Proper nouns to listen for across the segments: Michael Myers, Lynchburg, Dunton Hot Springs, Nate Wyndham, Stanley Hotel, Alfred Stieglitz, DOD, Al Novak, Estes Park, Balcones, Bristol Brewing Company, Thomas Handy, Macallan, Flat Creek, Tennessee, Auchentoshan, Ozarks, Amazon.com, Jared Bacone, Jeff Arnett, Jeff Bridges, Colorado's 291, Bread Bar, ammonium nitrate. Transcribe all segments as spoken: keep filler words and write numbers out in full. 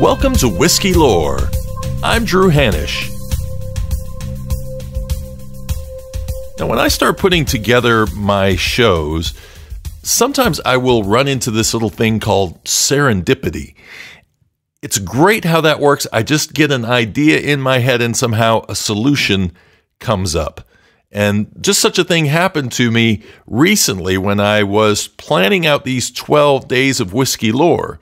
Welcome to Whiskey Lore. I'm Drew Hanisch. Now, when I start putting together my shows, sometimes I will run into this little thing called serendipity. It's great how that works. I just get an idea in my head and somehow a solution comes up. And just such a thing happened to me recently when I was planning out these twelve days of whiskey lore.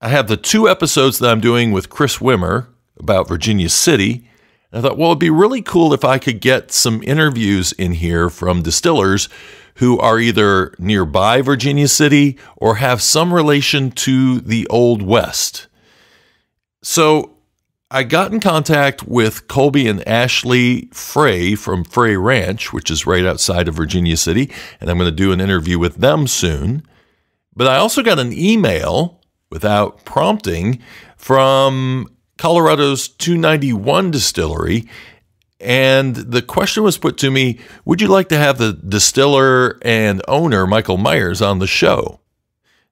I have the two episodes that I'm doing with Chris Wimmer about Virginia City. I thought, well, it'd be really cool if I could get some interviews in here from distillers who are either nearby Virginia City or have some relation to the Old West. So I got in contact with Colby and Ashley Frey from Frey Ranch, which is right outside of Virginia City, and I'm going to do an interview with them soon. But I also got an email, without prompting, from Colorado's two ninety-one distillery, and the question was put to me, would you like to have the distiller and owner, Michael Myers, on the show?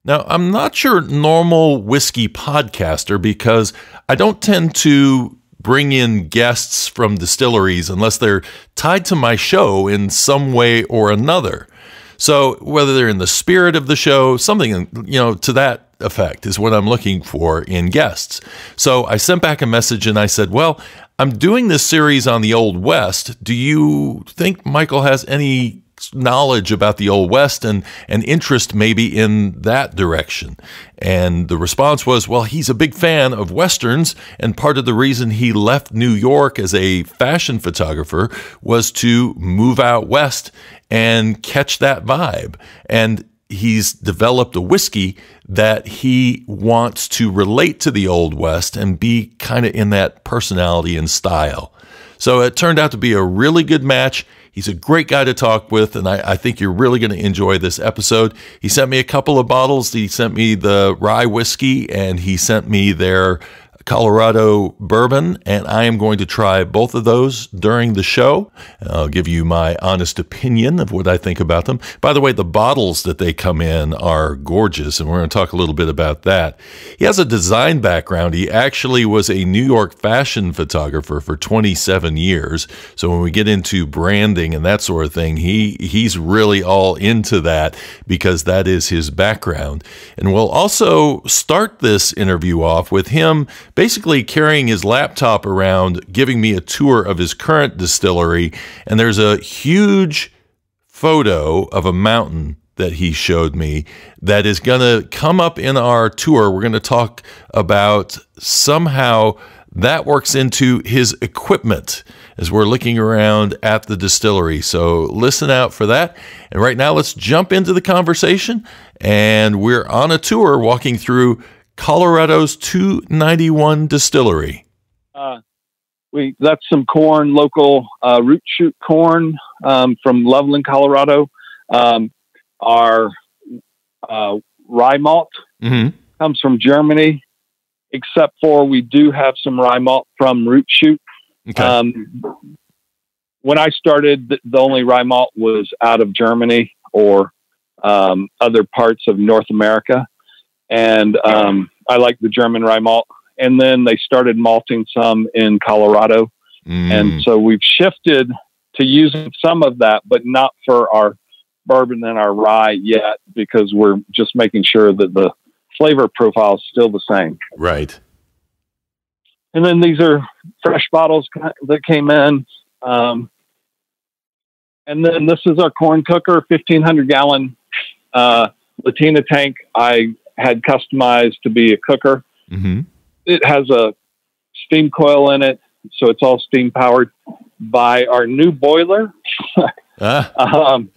Now, I'm not your normal whiskey podcaster because I don't tend to bring in guests from distilleries unless they're tied to my show in some way or another. So whether they're in the spirit of the show, something, you know, to that effect is what I'm looking for in guests. So I sent back a message and I said, well, I'm doing this series on the Old West. Do you think Michael has any knowledge about the Old West and an interest maybe in that direction? And the response was, well, he's a big fan of Westerns, and part of the reason he left New York as a fashion photographer was to move out west and catch that vibe. And he's developed a whiskey that he wants to relate to the Old West and be kind of in that personality and style. So it turned out to be a really good match. He's a great guy to talk with, and I, I think you're really going to enjoy this episode. He sent me a couple of bottles. He sent me the rye whiskey, and he sent me their Colorado bourbon, and I am going to try both of those during the show. I'll give you my honest opinion of what I think about them. By the way, the bottles that they come in are gorgeous, and we're going to talk a little bit about that. He has a design background. He actually was a New York fashion photographer for twenty-seven years, so when we get into branding and that sort of thing, he he's really all into that because that is his background. And we'll also start this interview off with him basically carrying his laptop around, giving me a tour of his current distillery, and there's a huge photo of a mountain that he showed me that is going to come up in our tour. We're going to talk about somehow that works into his equipment as we're looking around at the distillery. So listen out for that. And right now, let's jump into the conversation. And we're on a tour walking through Colorado's two ninety-one distillery. Uh, we got some corn, local uh, root shoot corn um, from Loveland, Colorado. Um, our uh, rye malt mm-hmm. comes from Germany, except for we do have some rye malt from root shoot. Okay. Um, when I started, the only rye malt was out of Germany or um, other parts of North America. And um, I like the German rye malt. And then they started malting some in Colorado. Mm. And so we've shifted to using some of that, but not for our bourbon and our rye yet, because we're just making sure that the flavor profile is still the same. Right. And then these are fresh bottles that came in. Um, and then this is our corn cooker, fifteen hundred gallon uh, Latina tank I had customized to be a cooker. Mm-hmm. It has a steam coil in it, so it's all steam powered by our new boiler. ah. um,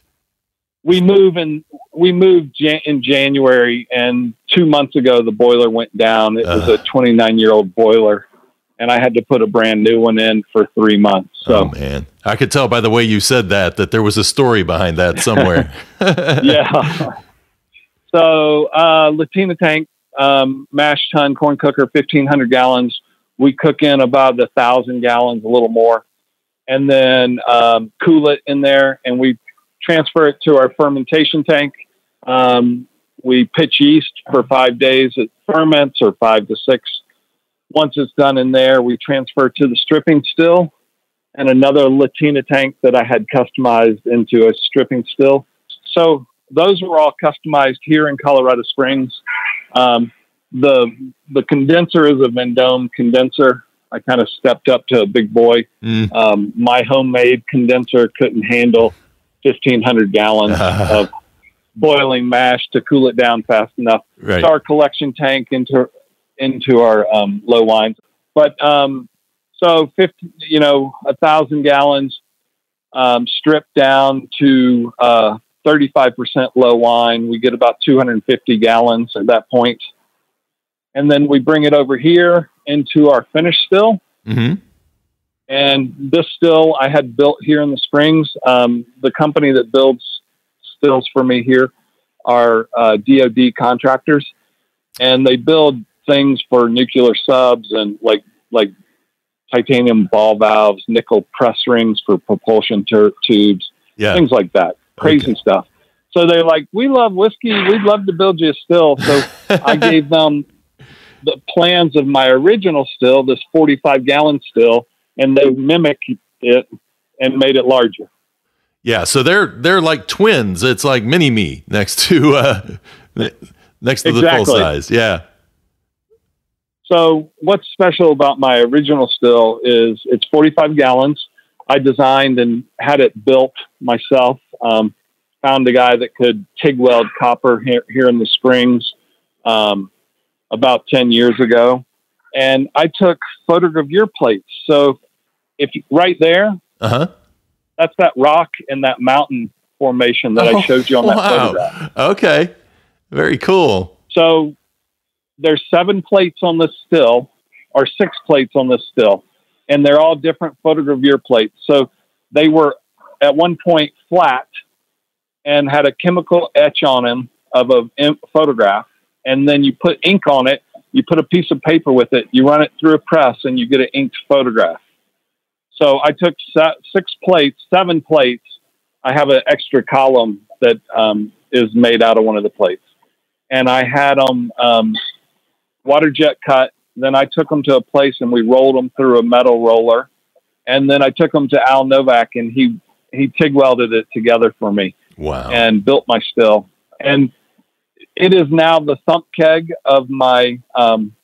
we move in, we moved jan in January, and two months ago, the boiler went down. It uh. was a twenty-nine year old boiler, and I had to put a brand new one in for three months. So, oh, man. I could tell by the way you said that, that there was a story behind that somewhere. Yeah. So, uh, Latina tank, um, mash tun, corn cooker, fifteen hundred gallons. We cook in about a thousand gallons, a little more, and then, um, cool it in there, and we transfer it to our fermentation tank. Um, we pitch yeast for five days. It ferments, or five to six Once it's done in there, we transfer to the stripping still and another Latina tank that I had customized into a stripping still. So those were all customized here in Colorado Springs. Um, the the condenser is a Vendome condenser. I kind of stepped up to a big boy. Mm. Um, my homemade condenser couldn't handle fifteen hundred gallons of boiling mash to cool it down fast enough. Right. Our collection tank into into our um, low wines. But um, so fifty, you know, a thousand gallons um, stripped down to uh, thirty-five percent low wine. We get about two hundred fifty gallons at that point. And then we bring it over here into our finish still. Mm-hmm. And this still I had built here in the Springs. Um, the company that builds stills for me here are uh, D O D contractors, and they build things for nuclear subs and like like titanium ball valves, nickel press rings for propulsion tur- tubes, yeah. things like that. Crazy okay. stuff. So they're like, we love whiskey. We'd love to build you a still. So I gave them the plans of my original still, this forty-five gallon still, and they mimicked it and made it larger. Yeah. So they're, they're like twins. It's like mini me next to, uh, next to exactly. the full size. Yeah. So what's special about my original still is it's forty-five gallons. I designed and had it built myself. Um, found a guy that could TIG weld copper here, here in the Springs, um, about ten years ago. And I took photogravure plates. So if you, right there, uh-huh. that's that rock and that mountain formation that oh, I showed you on that wow. photograph. Okay. Very cool. So there's seven plates on this still, or six plates on this still, and they're all different photogravure plates. So they were at one point flat and had a chemical etch on them of a photograph. And then you put ink on it, you put a piece of paper with it, you run it through a press, and you get an inked photograph. So I took six plates, seven plates. I have an extra column that um, is made out of one of the plates. And I had them um, water jet cut. Then I took them to a place and we rolled them through a metal roller. And then I took them to Al Novak, and he, he TIG welded it together for me. Wow. And built my still. And it is now the thump keg of my um,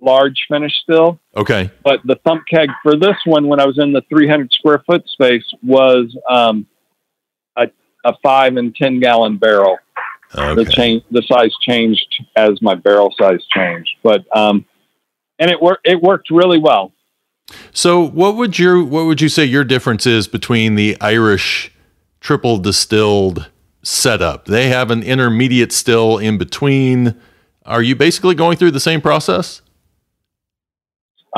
large finish still. Okay. But the thump keg for this one, when I was in the three hundred square foot space, was um, a, a five and ten gallon barrel. Okay. The, change, the size changed as my barrel size changed, but um, and it worked. It worked really well. So, what would your what would you say your difference is between the Irish triple distilled setup? They have an intermediate still in between. Are you basically going through the same process?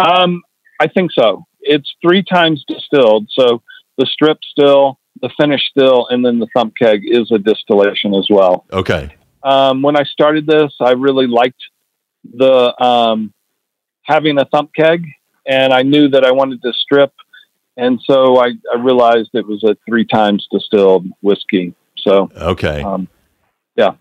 Um, I think so. It's three times distilled. So the strip still, the finish still, and then the thump keg is a distillation as well. Okay. Um, when I started this, I really liked the, um, having a thump keg, and I knew that I wanted to strip. And so I, I realized it was a three times distilled whiskey. So, okay. Um, yeah.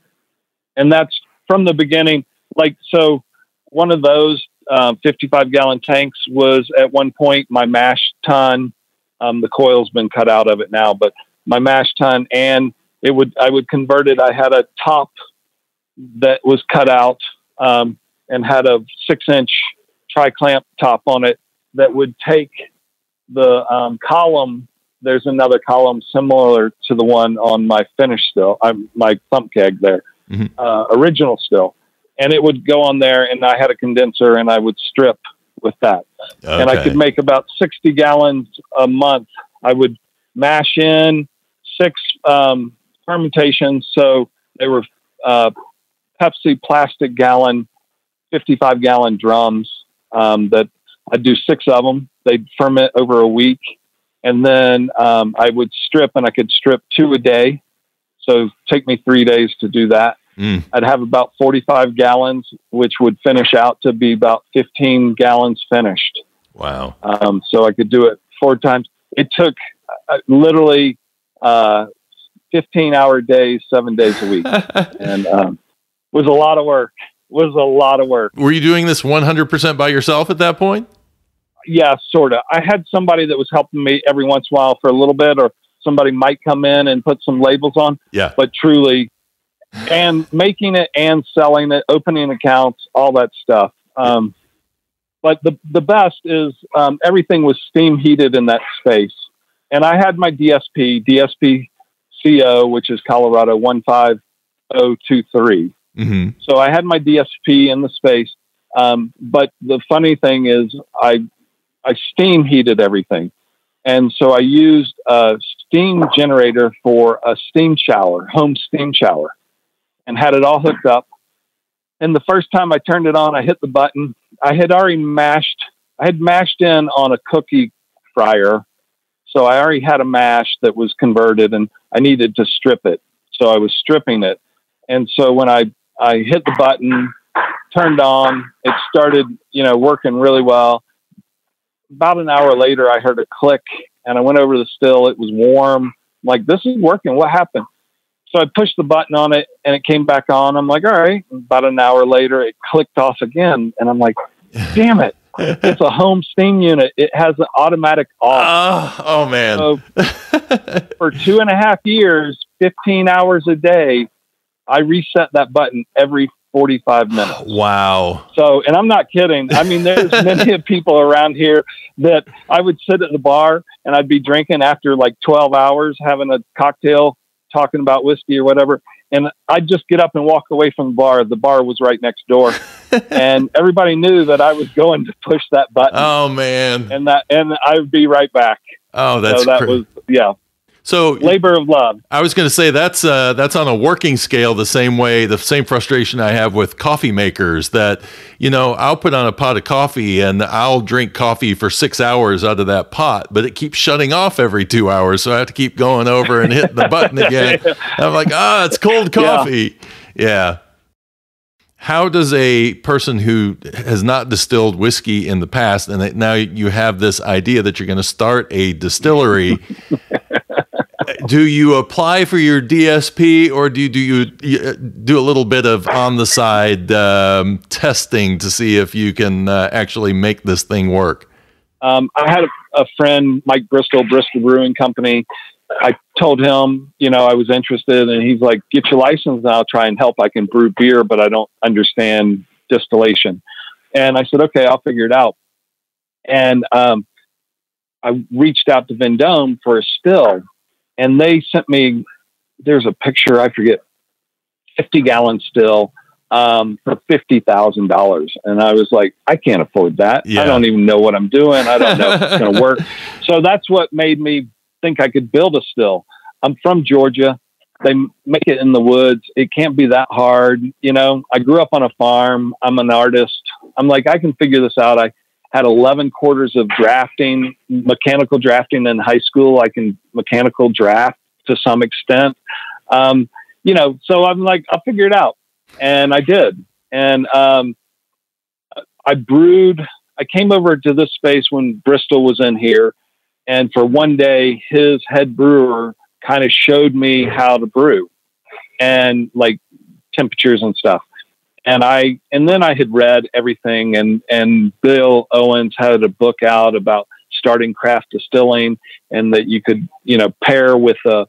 And that's from the beginning. Like, so one of those, um, uh, fifty-five gallon tanks was at one point my mash ton. Um, the coil's been cut out of it now, but my mash ton, and it would, I would convert it. I had a top that was cut out, um, and had a six inch tri clamp top on it that would take the, um, column. There's another column similar to the one on my finish still. I'm my thump keg there, mm-hmm. uh, original still. And it would go on there, and I had a condenser, and I would strip with that. Okay. And I could make about sixty gallons a month. I would mash in six um, fermentations. So they were uh, Pepsi plastic gallon, fifty-five gallon drums um, that I'd do six of them. They'd ferment over a week. And then um, I would strip, and I could strip two a day. So take me three days to do that. Mm. I'd have about forty-five gallons, which would finish out to be about fifteen gallons finished. Wow. Um, so I could do it four times. It took uh, literally uh, fifteen hour days, seven days a week. And um, it was a lot of work. was a lot of work. Were you doing this one hundred percent by yourself at that point? Yeah, sort of. I had somebody that was helping me every once in a while for a little bit, or somebody might come in and put some labels on. Yeah. But truly, and making it and selling it, opening accounts, all that stuff. Um, but the, the best is um, everything was steam heated in that space. And I had my D S P, D S P C O, which is Colorado one five oh two three. Mm-hmm. So I had my D S P in the space. Um, but the funny thing is I, I steam heated everything. And so I used a steam generator for a steam shower, home steam shower, and had it all hooked up. And the first time I turned it on, I hit the button. I had already mashed, I had mashed in on a cookie fryer. So I already had a mash that was converted, and I needed to strip it. So I was stripping it. And so when I, I hit the button, turned on, it started, you know, working really well. About an hour later, I heard a click, and I went over to the still. It was warm. I'm like, this is working. What happened? So I pushed the button on it, and it came back on. I'm like, all right. About an hour later, it clicked off again. And I'm like, damn it. It's a home steam unit. It has an automatic off. Uh, oh, man. So for two and a half years, fifteen hours a day, I reset that button every forty-five minutes. Wow. So, and I'm not kidding. I mean, there's many people around here that I would sit at the bar and I'd be drinking after like twelve hours, having a cocktail, talking about whiskey or whatever. And I'd just get up and walk away from the bar. The bar was right next door. And everybody knew that I was going to push that button. Oh, man. And that, and I would be right back. Oh, that's so that cr- was, yeah. So labor of love. I was going to say that's uh, that's on a working scale the same way, the same frustration I have with coffee makers that, you know, I'll put on a pot of coffee and I'll drink coffee for six hours out of that pot, but it keeps shutting off every two hours. So I have to keep going over and hitting the button again. I'm like, ah, it's cold coffee. Yeah. Yeah. How does a person who has not distilled whiskey in the past, and now you have this idea that you're going to start a distillery, do you apply for your D S P, or do you do, you, do a little bit of on the side um, testing to see if you can uh, actually make this thing work? Um, I had a, a friend, Mike Bristol, Bristol Brewing Company. I told him, you know, I was interested, and he's like, get your license and I'll try and help. I can brew beer, but I don't understand distillation. And I said, okay, I'll figure it out. And um, I reached out to Vendome for a still, and they sent me, there's a picture, I forget, fifty gallon still um, for fifty thousand dollars. And I was like, I can't afford that. Yeah. I don't even know what I'm doing. I don't know if it's going to work. So that's what made me think I could build a still. I'm from Georgia. They make it in the woods. It can't be that hard. You know, I grew up on a farm. I'm an artist. I'm like, I can figure this out. I had eleven quarters of drafting, mechanical drafting in high school. I can mechanical draft to some extent. Um, you know, so I'm like, I'll figure it out. And I did. And um, I brewed. I came over to this space when Bristol was in here. And for one day, his head brewer kind of showed me how to brew and like temperatures and stuff. And I, and then I had read everything, and, and Bill Owens had a book out about starting craft distilling, and that you could, you know, pair with a,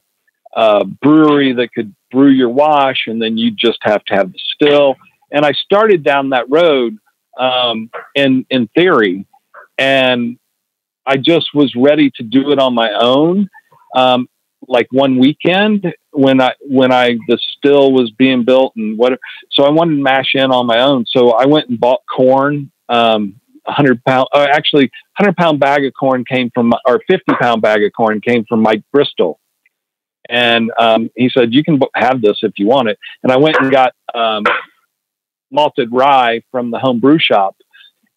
a brewery that could brew your wash. And then you just have to have the still. And I started down that road um, in, in theory, and I just was ready to do it on my own. Um, like one weekend when I, when I, the still was being built and whatever. So I wanted to mash in on my own. So I went and bought corn, um, a hundred pound, uh, actually hundred pound bag of corn came from, or fifty pound bag of corn came from Mike Bristol. And, um, he said, you can have this if you want it. And I went and got, um, malted rye from the home brew shop.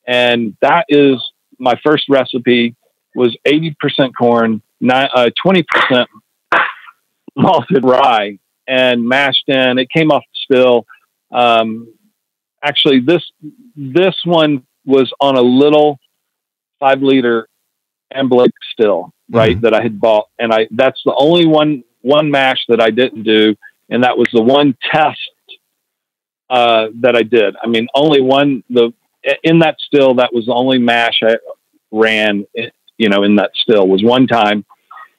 And that is, my first recipe was eighty percent corn, nine, uh, twenty percent malted rye, and mashed in. It came off the still. Um, actually, this this one was on a little five liter Ambler still, right? Mm-hmm. That I had bought, and I that's the only one one mash that I didn't do, and that was the one test uh, that I did. I mean, only one, the, in that still, that was the only mash I ran, you know, in that still was one time.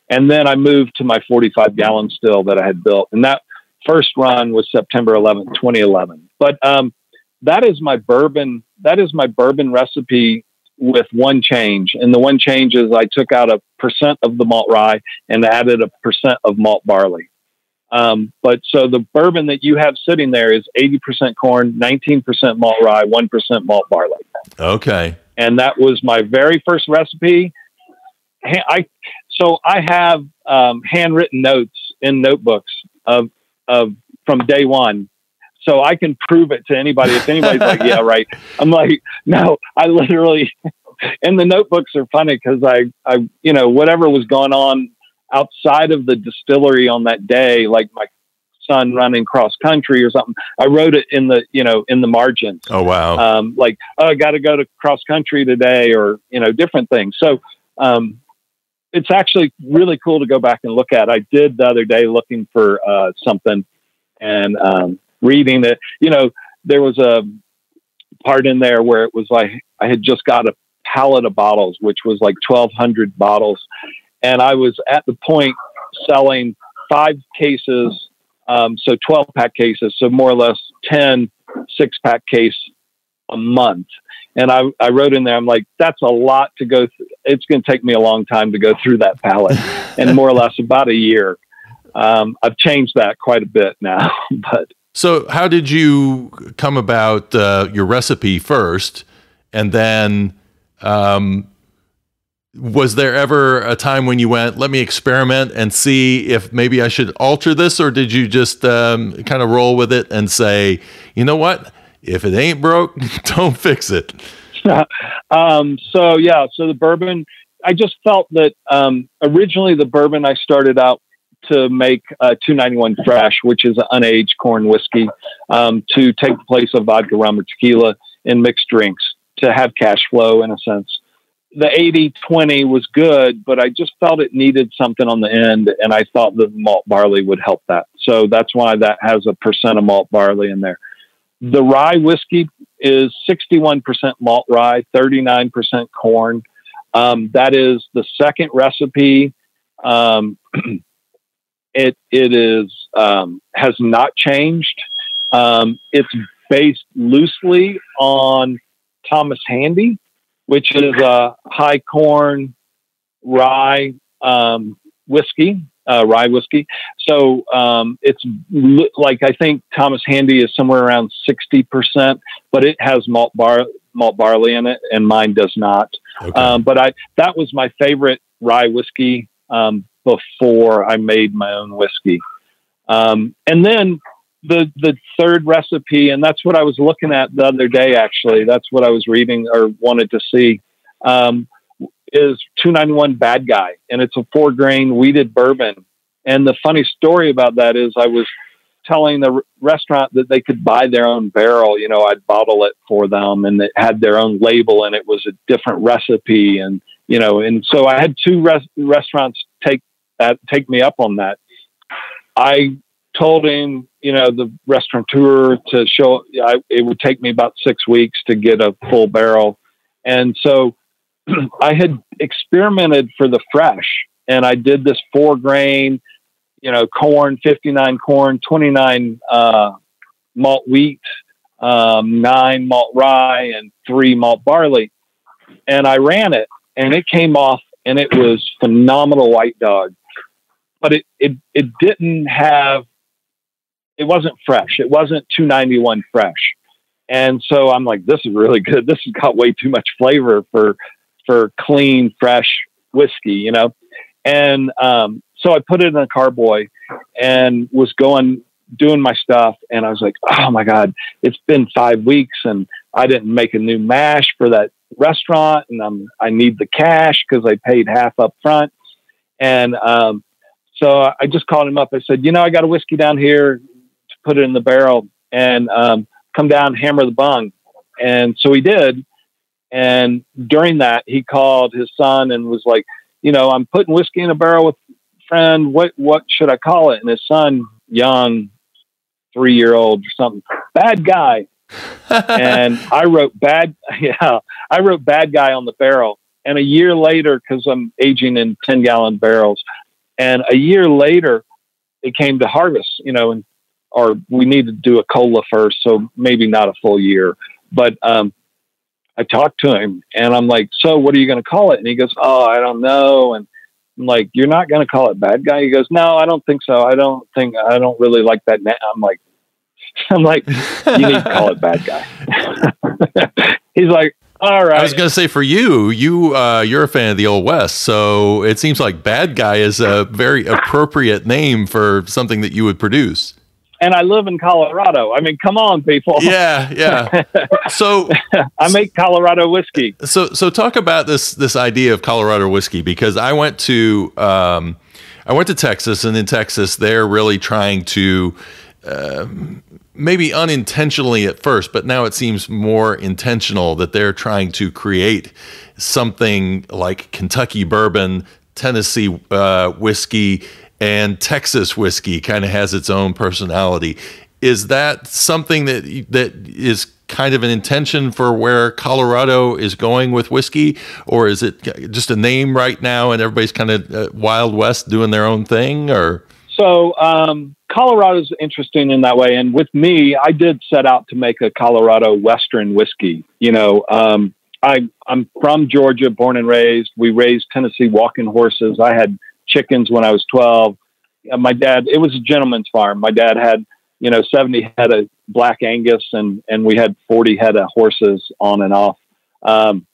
And then I moved to my forty-five gallon still that I had built. And that first run was September eleventh, twenty eleven. But, um, that is my bourbon. That is my bourbon recipe with one change. And the one change is I took out a percent of the malt rye and added a percent of malt barley. Um, but so the bourbon that you have sitting there is eighty percent corn, nineteen percent malt rye, one percent malt barley. Okay. And that was my very first recipe. I, so I have, um, handwritten notes in notebooks of, of from day one. So I can prove it to anybody. If anybody's like, yeah, right. I'm like, no, I literally, and the notebooks are funny because I, I, you know, whatever was going on outside of the distillery on that day, like my son running cross country or something, I wrote it in the, you know, in the margins. Oh, wow. Um, like, oh, I got to go to cross country today or, you know, different things. So, um, it's actually really cool to go back and look at. I did the other day looking for, uh, something and, um, reading it, you know, there was a part in there where it was like I had just got a pallet of bottles, which was like twelve hundred bottles, and I was at the point selling five cases, um, so twelve pack cases, so more or less ten six pack case a month. And I, I wrote in there, I'm like, that's a lot to go through. It's going to take me a long time to go through that pallet, and more or less about a year. Um, I've changed that quite a bit now, but. So how did you come about uh, your recipe first? And then um, was there ever a time when you went, let me experiment and see if maybe I should alter this? Or did you just um, kind of roll with it and say, you know what, if it ain't broke, don't fix it? um, so, yeah, so the bourbon, I just felt that um, originally the bourbon I started out to make uh, two ninety-one Fresh, which is an unaged corn whiskey, um, to take the place of vodka, rum, or tequila in mixed drinks, to have cash flow in a sense. The eighty twenty was good, but I just felt it needed something on the end, and I thought the malt barley would help that. So that's why that has a percent of malt barley in there. The rye whiskey is sixty-one percent malt rye, thirty-nine percent corn. Um, that is the second recipe. Um, It, it is, um, has not changed. Um, it's based loosely on Thomas Handy, which is a high corn rye, um, whiskey, uh, rye whiskey. So, um, it's like, I think Thomas Handy is somewhere around sixty percent, but it has malt bar, malt barley in it, and mine does not. Okay. Um, but I, that was my favorite rye whiskey, um, before I made my own whiskey. Um, and then the, the third recipe, and that's what I was looking at the other day, actually, that's what I was reading or wanted to see, um, is two ninety-one Bad Guy. And it's a four grain wheated bourbon. And the funny story about that is I was telling the r- restaurant that they could buy their own barrel. You know, I'd bottle it for them, and it had their own label, and it was a different recipe. And, you know, and so I had two res- restaurants take, That, take me up on that. I told him, you know, the restaurateur to show, I, it would take me about six weeks to get a full barrel. And so I had experimented for the fresh, and I did this four grain, you know, corn, fifty-nine corn, twenty-nine, uh, malt wheat, um, nine malt rye, and three malt barley. And I ran it, and it came off, and it was phenomenal white dog. But it, it, it didn't have, it wasn't fresh. It wasn't two ninety-one fresh. And so I'm like, this is really good. This has got way too much flavor for, for clean, fresh whiskey, you know? And, um, so I put it in a carboy and was going, doing my stuff. And I was like, oh my God, it's been five weeks and I didn't make a new mash for that restaurant. And I'm, I need the cash cause I paid half up front. And, um, So I just called him up. I said, you know, I got a whiskey down here to put it in the barrel, and um, come down, hammer the bung. And so he did. And during that, he called his son and was like, you know, I'm putting whiskey in a barrel with a friend. What, what should I call it? And his son, young, three-year-old or something. Bad guy. And I wrote bad. Yeah. I wrote bad guy on the barrel. And a year later, because I'm aging in ten gallon barrels, and a year later it came to harvest, you know, and, or we need to do a cola first. So maybe not a full year, but, um, I talked to him and I'm like, so what are you going to call it? And he goes, oh, I don't know. And I'm like, you're not going to call it bad guy? He goes, no, I don't think so. I don't think, I don't really like that name. I'm like, I'm like, you need to call it bad guy. He's like, all right. I was going to say for you, you, uh, you're a fan of the Old West. So it seems like bad guy is a very appropriate name for something that you would produce. And I live in Colorado. I mean, come on, people. Yeah, yeah. So I make Colorado whiskey. So, so talk about this this idea of Colorado whiskey, because I went to um, I went to Texas, and in Texas, they're really trying to um, maybe unintentionally at first, but now it seems more intentional that they're trying to create something like Kentucky bourbon, Tennessee uh, whiskey. And Texas whiskey kind of has its own personality. Is that something that that is kind of an intention for where Colorado is going with whiskey, or is it just a name right now and everybody's kind of uh, Wild West doing their own thing? Or so um, Colorado's interesting in that way. And with me, I did set out to make a Colorado Western whiskey. You know, um, I, I'm from Georgia, born and raised. We raised Tennessee walking horses. I had chickens when I was twelve. My dad, it was a gentleman's farm. My dad had, you know, seventy head of black Angus, and, and we had forty head of horses on and off. Um,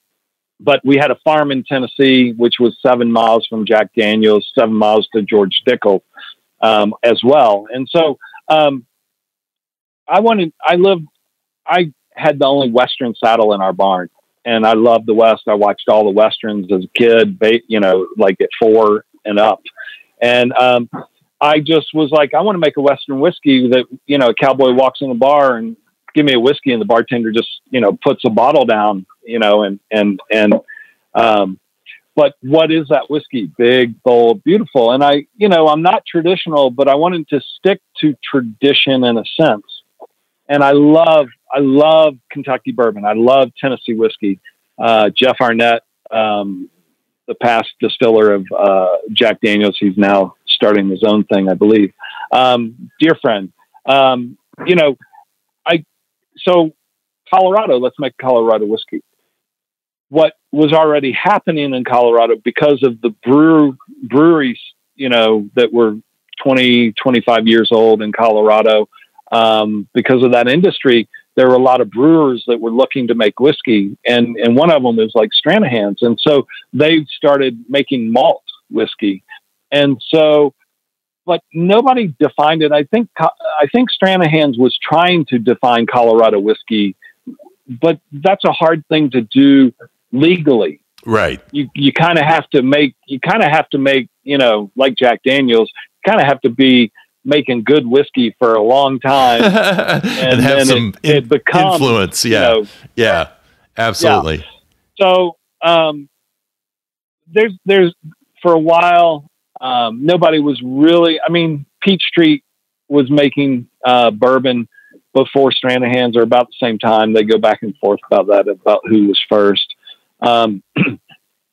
but we had a farm in Tennessee, which was seven miles from Jack Daniels, seven miles to George Dickel, um, as well. And so, um, I wanted, I lived, I had the only Western saddle in our barn. And I loved the West. I watched all the Westerns as a kid, you know, like at four and up. And, um, I just was like, I want to make a Western whiskey that, you know, a cowboy walks in the bar and give me a whiskey, and the bartender just, you know, puts a bottle down, you know, and, and, and, um, but what is that whiskey? Big, bold, beautiful. And I, you know, I'm not traditional, but I wanted to stick to tradition in a sense. And I love, I love Kentucky bourbon. I love Tennessee whiskey. Uh, Jeff Arnett, um, the past distiller of uh, Jack Daniels. He's now starting his own thing, I believe. Um, dear friend, um, you know, I, so Colorado, let's make Colorado whiskey. What was already happening in Colorado because of the brew breweries, you know, that were twenty, twenty-five years old in Colorado, um, because of that industry, there were a lot of brewers that were looking to make whiskey, and, and one of them is like Stranahan's. And so they started making malt whiskey. And so, but nobody defined it. I think, I think Stranahan's was trying to define Colorado whiskey, but that's a hard thing to do legally. Right. You, you kind of have to make, you kind of have to make, you know, like Jack Daniels, kind of have to be making good whiskey for a long time and, and have some it, in, it becomes, influence. Yeah. You know, yeah, absolutely. Yeah. So, um, there's, there's for a while, um, nobody was really, I mean, Peachtree was making, uh, bourbon before Stranahan's, or about the same time. They go back and forth about that, about who was first. Um,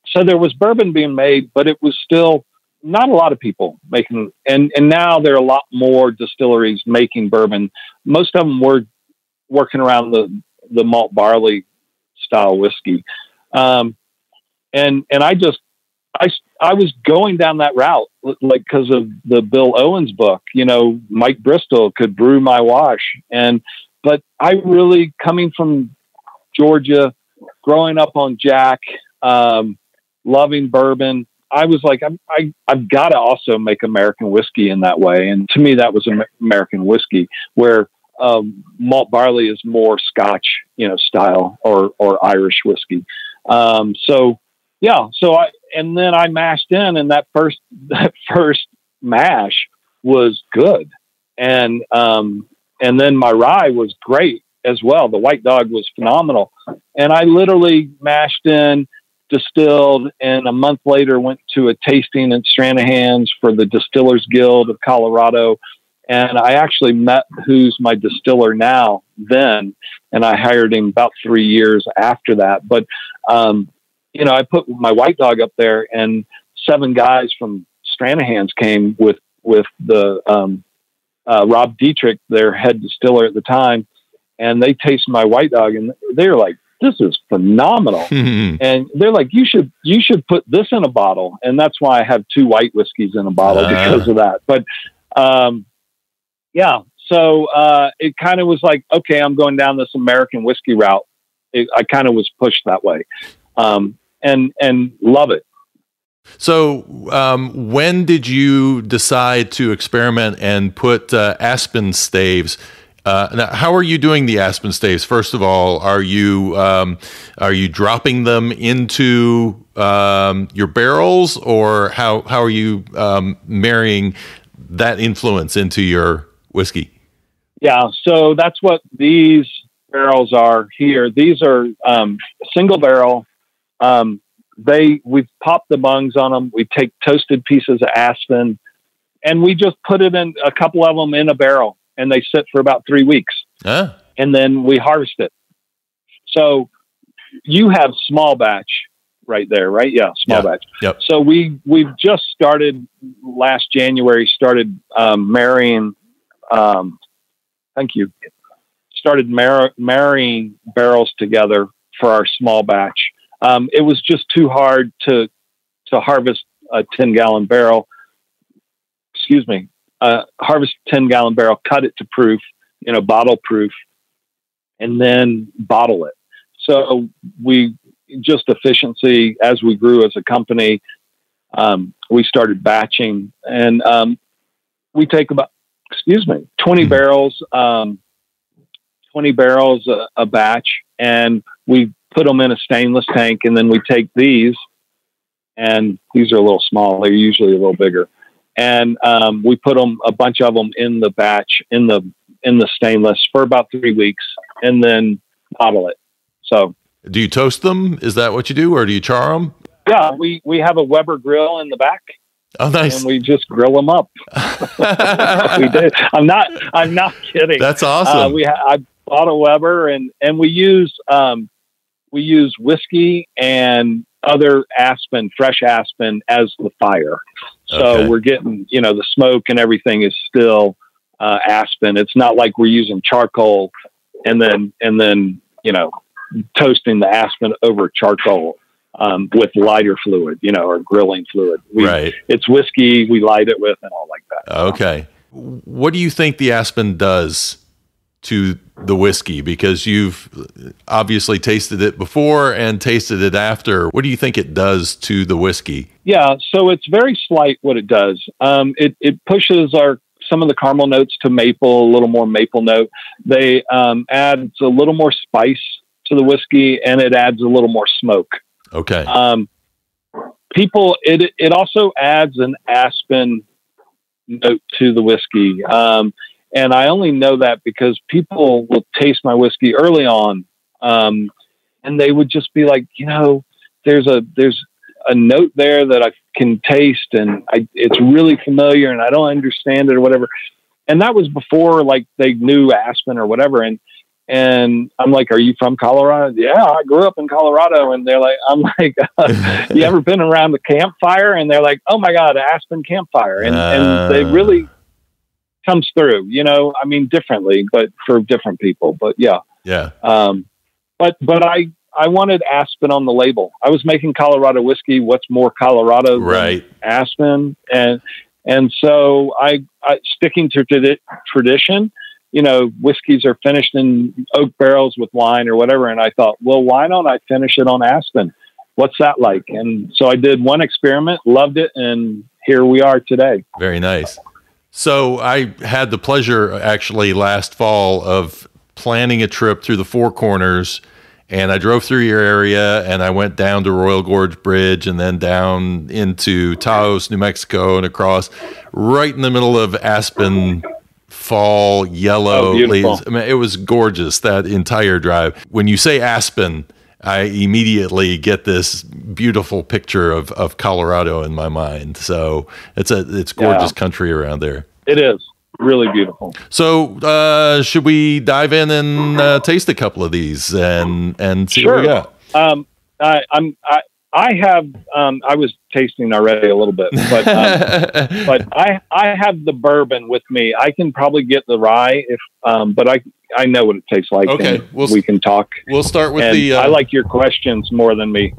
so there was bourbon being made, but it was still not a lot of people making, and, and now there are a lot more distilleries making bourbon. Most of them were working around the, the malt barley style whiskey. Um, and, and I just, I, I was going down that route, like, cause of the Bill Owens book, you know, Mike Bristol could brew my wash. And, but I really, coming from Georgia, growing up on Jack, um, loving bourbon, I was like, I'm, I, I've got to also make American whiskey in that way. And to me, that was American whiskey, where um, malt barley is more Scotch, you know, style, or, or Irish whiskey. Um, so, yeah. So I, and then I mashed in, and that first, that first mash was good. And, um, and then my rye was great as well. The White Dog was phenomenal. And I literally mashed in, distilled, and a month later went to a tasting at Stranahan's for the Distillers Guild of Colorado, And I actually met who's my distiller now then, and I hired him about three years after that. But, um, you know, I put my white dog up there, and seven guys from Stranahan's came with, with the, um, uh, Rob Dietrich, their head distiller at the time. And they tasted my white dog, and they're like, this is phenomenal. And they're like, you should, you should put this in a bottle. And that's why I have two white whiskeys in a bottle uh. because of that. But, um, yeah. So, uh, it kind of was like, okay, I'm going down this American whiskey route. It, I kind of was pushed that way. Um, and, and love it. So, um, when did you decide to experiment and put, uh, aspen staves? Uh, now, how are you doing the aspen staves? First of all, are you, um, are you dropping them into, um, your barrels, or how, how are you, um, marrying that influence into your whiskey? Yeah, so that's what these barrels are here. These are um, single barrel. Um, they we've popped the bungs on them. We take toasted pieces of aspen, and we just put it in a couple of them in a barrel, and they sit for about three weeks, huh? And then we harvest it. So you have small batch right there, right? Yeah, small yeah. batch. Yep. So we we've just started last January. Started um, marrying. Um, thank you. Started mar- marrying barrels together for our small batch. Um, it was just too hard to, to harvest a ten gallon barrel, excuse me, uh, harvest a ten gallon barrel, cut it to proof, you know, bottle proof, and then bottle it. So we just efficiency as we grew as a company, um, we started batching, and, um, we take about, excuse me, twenty mm-hmm. barrels, um, twenty barrels a, a batch, and we put them in a stainless tank, and then we take these, and these are a little small. They're usually a little bigger, and um, we put them, a bunch of them, in the batch in the in the stainless for about three weeks, and then bottle it. So, do you toast them? Is that what you do, or do you char them? Yeah, we we have a Weber grill in the back. Oh, nice! And we just grill them up. We did. I'm not. I'm not kidding. That's awesome. Uh, we. Ha- I bought a Weber, and and we use um, we use whiskey and other aspen, fresh aspen, as the fire. So okay. We're getting, you know, the smoke and everything is still uh, aspen. It's not like we're using charcoal and then and then you know toasting the aspen over charcoal. Um, with lighter fluid, you know, or grilling fluid. We, right. It's whiskey. We light it with and all like that. Okay. What do you think the aspen does to the whiskey? Because you've obviously tasted it before and tasted it after. What do you think it does to the whiskey? Yeah. So it's very slight what it does. Um, it, it pushes our, some of the caramel notes to maple, a little more maple note. They um, adds a little more spice to the whiskey, and it adds a little more smoke. Okay. Um, people, it, it also adds an aspen note to the whiskey. Um, and I only know that because people will taste my whiskey early on. Um, and they would just be like, you know, there's a, there's a note there that I can taste, and I, it's really familiar, and I don't understand it or whatever. And that was before, like, they knew aspen or whatever. And, And I'm like, are you from Colorado? Yeah, I grew up in Colorado. And they're like, I'm like, uh, you ever been around a campfire? And they're like, oh my God, aspen campfire. And, uh, and they really comes through, you know, I mean, differently, but for different people, but yeah. Yeah. Um, but, but I, I wanted aspen on the label. I was making Colorado whiskey. What's more Colorado right. than aspen? And, and so I, I sticking to tradi- tradition, you know, whiskeys are finished in oak barrels with wine or whatever. And I thought, well, why don't I finish it on aspen? What's that like? And so I did one experiment, loved it, and here we are today. Very nice. So I had the pleasure actually last fall of planning a trip through the Four Corners, and I drove through your area, and I went down to Royal Gorge Bridge and then down into Taos, New Mexico, and across right in the middle of aspen fall yellow oh, leaves. I mean, it was gorgeous, that entire drive. When you say aspen, I immediately get this beautiful picture of, of Colorado in my mind. So it's a it's gorgeous yeah. country around there. It is. really beautiful. So uh, should we dive in and uh, taste a couple of these and and see sure. what we got? Um, I, I'm I I have um, I was tasting already a little bit, but um, but I I have the bourbon with me. I can probably get the rye if, um, but I. I know what it tastes like. Okay, we'll, we can talk. We'll start with and the. Uh, I like your questions more than me.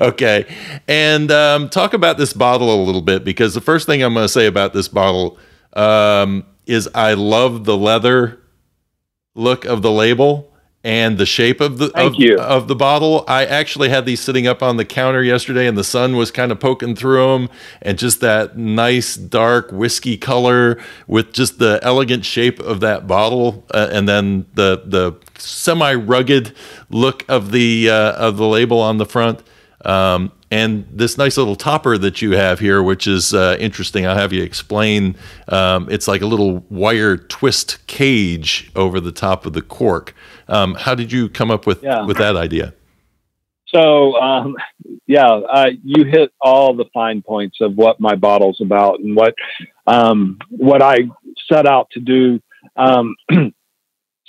Okay, and um, talk about this bottle a little bit, because the first thing I'm going to say about this bottle um, is I love the leather look of the label and the shape of the of, of the bottle. I actually had these sitting up on the counter yesterday, and the sun was kind of poking through them, and just that nice dark whiskey color with just the elegant shape of that bottle, uh, and then the the semi-rugged look of the uh, of the label on the front, um, and this nice little topper that you have here, which is uh, interesting. I'll have you explain. Um, it's like a little wire twist cage over the top of the cork. Um, how did you come up with, yeah. with that idea? So, um, yeah, uh, you hit all the fine points of what my bottle's about and what, um, what I set out to do. Um,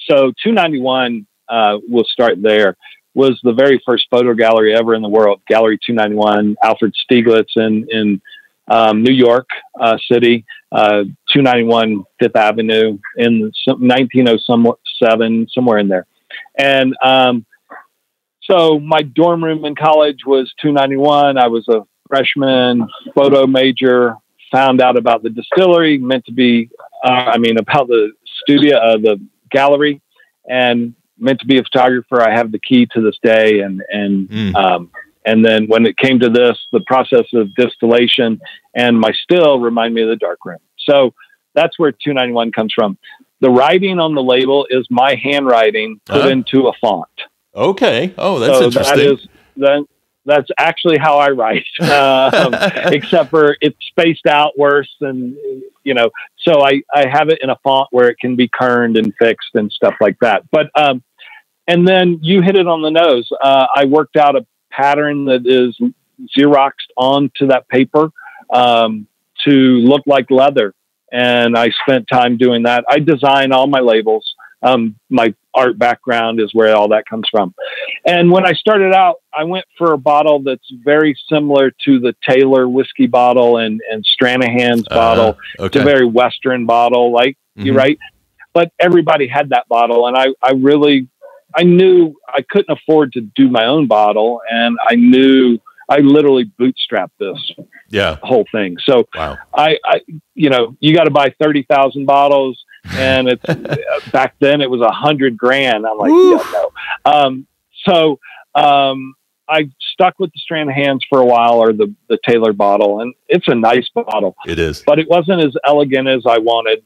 so two ninety-one, uh, we'll start there, was the very first photo gallery ever in the world. Gallery two ninety-one, Alfred Stieglitz in, in, um, New York, uh, city, uh, two ninety-one Fifth Avenue in nineteen oh seven, somewhere in there. And um, so my dorm room in college was two ninety-one. I was a freshman, photo major, found out about the distillery, meant to be, uh, I mean, about the studio, uh, the gallery, and meant to be a photographer. I have the key to this day. And, and, mm. um, and then when it came to this, the process of distillation and my still remind me of the dark room. So that's where two ninety-one comes from. The writing on the label is my handwriting put uh, into a font. Okay. Oh, that's so interesting. That is, that, that's actually how I write, um, except for it's spaced out worse than, you know, so I, I have it in a font where it can be kerned and fixed and stuff like that. But, um, and then you hit it on the nose. Uh, I worked out a pattern that is Xeroxed onto that paper, um, to look like leather. And I spent time doing that. I design all my labels. Um, my art background is where all that comes from. And when I started out, I went for a bottle that's very similar to the Taylor whiskey bottle and, and Stranahan's uh, bottle. Okay. It's a very Western bottle, like mm-hmm. you're right. But everybody had that bottle. And I, I really, I knew I couldn't afford to do my own bottle. And I knew I literally bootstrapped this yeah. whole thing. So wow. I, I, you know, you got to buy thirty thousand bottles, and it's back then it was a hundred grand. I'm like, yeah, no. Um, so, um, I stuck with the Stranahan's for a while, or the, the Taylor bottle, and it's a nice bottle. It is, but it wasn't as elegant as I wanted.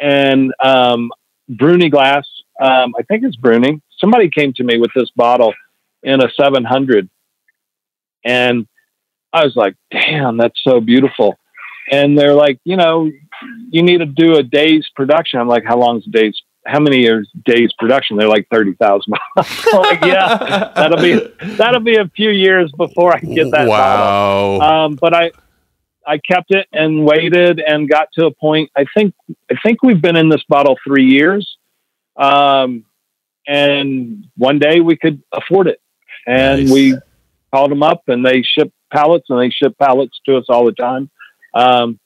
And, um, Bruni glass, um, I think it's Bruni. Somebody came to me with this bottle in a seven hundred. And I was like, damn, that's so beautiful. And they're like, you know, you need to do a day's production. I'm like, how long's a day's, how many are days production? They're like thirty thousand. Like, yeah, that'll be, that'll be a few years before I get that. Wow. Bottle. Um, but I, I kept it and waited and got to a point. I think, I think we've been in this bottle three years. Um, and one day we could afford it. And nice. we, called them up, and they ship pallets, and they ship pallets to us all the time. Um,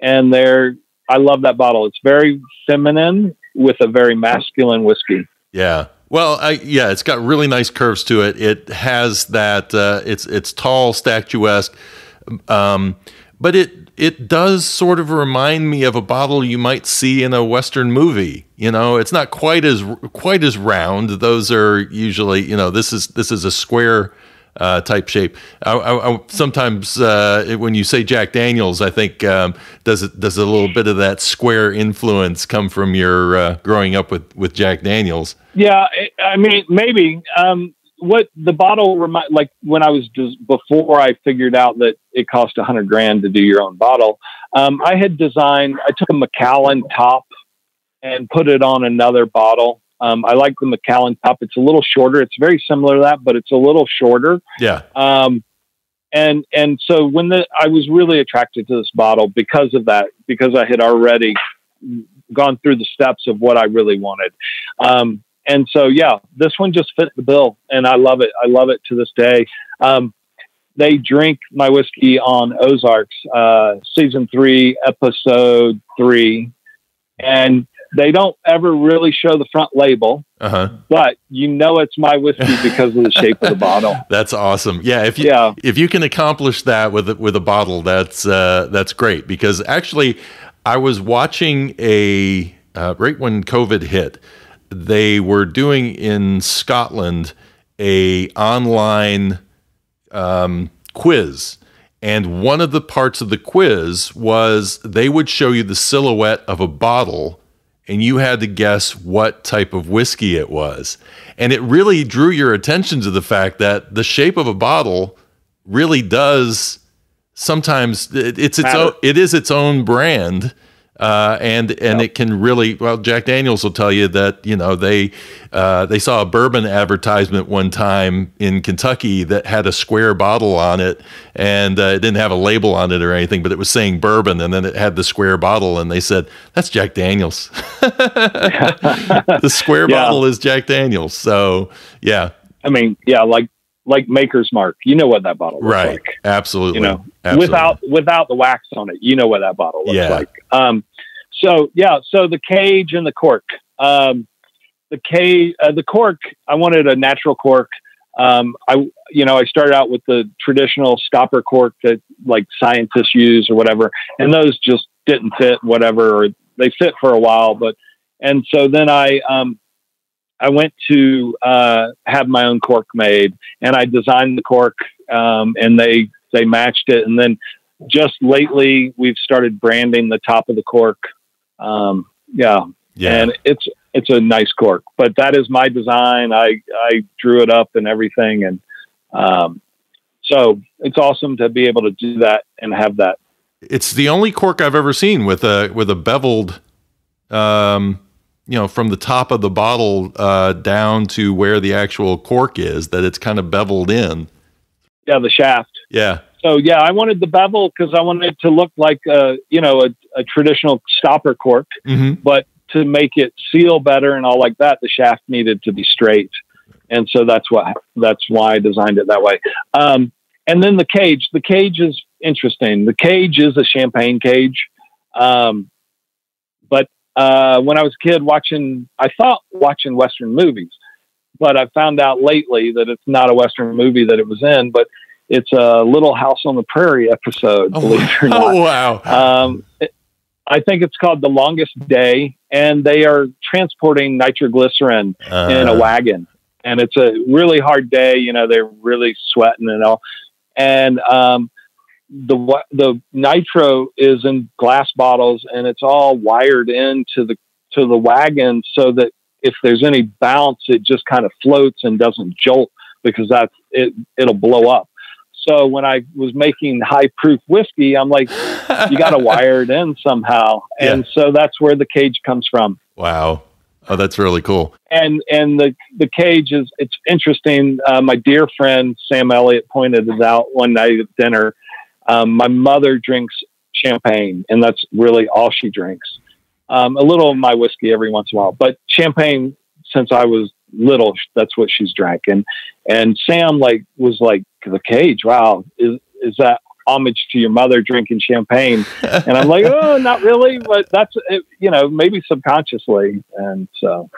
and they're, I love that bottle. It's very feminine with a very masculine whiskey. Yeah. Well, I, yeah, it's got really nice curves to it. It has that, uh, it's, it's tall, statuesque. Um, but it, it does sort of remind me of a bottle you might see in a Western movie. You know, it's not quite as, quite as round. Those are usually, you know, this is, this is a square Uh, type shape. I, I, I, sometimes uh, it, when you say Jack Daniels, I think um, does it does a little bit of that square influence come from your uh, growing up with, with Jack Daniels? Yeah, I mean maybe um, what the bottle remind like when I was just before I figured out that it cost a hundred grand to do your own bottle. Um, I had designed. I took a Macallan top and put it on another bottle. Um, I like the Macallan top. It's a little shorter. It's very similar to that, but it's a little shorter. Yeah. Um, and, and so when the, I was really attracted to this bottle because of that, because I had already gone through the steps of what I really wanted. Um, and so, yeah, this one just fit the bill, and I love it. I love it to this day. Um, they drink my whiskey on Ozarks, uh, season three, episode three, and they don't ever really show the front label, uh-huh. but you know it's my whiskey because of the shape of the bottle. That's awesome. Yeah, if you yeah. if you can accomplish that with with a bottle, that's uh, that's great. Because actually, I was watching a uh, right when COVID hit, they were doing in Scotland a online um, quiz. And one of the parts of the quiz was they would show you the silhouette of a bottle, and you had to guess what type of whiskey it was. And it really drew your attention to the fact that the shape of a bottle really does sometimes it, it's its own, it is its own brand. Uh, and, and yep. it can really, well, Jack Daniels will tell you that, you know, they, uh, they saw a bourbon advertisement one time in Kentucky that had a square bottle on it, and uh, it didn't have a label on it or anything, but it was saying bourbon, and then it had the square bottle, and they said, that's Jack Daniels. The square yeah. bottle is Jack Daniels. So, yeah. I mean, yeah, like, like Maker's Mark, you know what that bottle looks right. like. Absolutely. You know, Absolutely. without, without the wax on it, you know what that bottle looks yeah. like. Um, so yeah, so the cage and the cork, um, the cage, uh, the cork, I wanted a natural cork. Um, I, you know, I started out with the traditional stopper cork that like scientists use or whatever, and those just didn't fit, whatever, or they fit for a while, but, and so then I, um, I went to uh, have my own cork made, and I designed the cork, um, and they, they matched it. And then just lately we've started branding the top of the cork. Um, yeah. yeah. And it's, it's a nice cork, but that is my design. I, I drew it up and everything. And um, so it's awesome to be able to do that and have that. It's the only cork I've ever seen with a, with a beveled, um, you know, from the top of the bottle uh, down to where the actual cork is, that it's kind of beveled in. Yeah, the shaft. Yeah. So, yeah, I wanted the bevel because I wanted it to look like, a, you know, a, a traditional stopper cork. Mm-hmm. But to make it seal better and all like that, the shaft needed to be straight. And so that's what, that's why I designed it that way. Um, and then the cage. The cage is interesting. The cage is a champagne cage. Um, but Uh, when I was a kid watching, I thought watching Western movies, but I found out lately that it's not a Western movie that it was in, but it's a Little House on the Prairie episode, oh, believe it or not. Oh, wow. Um, it, I think it's called The Longest Day, and they are transporting nitroglycerin uh, in a wagon. And it's a really hard day. You know, they're really sweating and all. And, um, the the nitro is in glass bottles, and it's all wired into the to the wagon so that if there's any bounce, it just kind of floats and doesn't jolt, because that's it it'll blow up. So when I was making high proof whiskey, I'm like, you got to wire it in somehow. Yeah. And so that's where the cage comes from. Wow. Oh, that's really cool. And and the the cage is, it's interesting. Uh, my dear friend Sam Elliott pointed it out one night at dinner. Um, my mother drinks champagne, and that's really all she drinks. Um, a little of my whiskey every once in a while, but champagne since I was little, that's what she's drank. And, and Sam like was like, the cage. Wow. Is, is that homage to your mother drinking champagne? And I'm like, oh, not really, but that's, it, you know, maybe subconsciously. And so,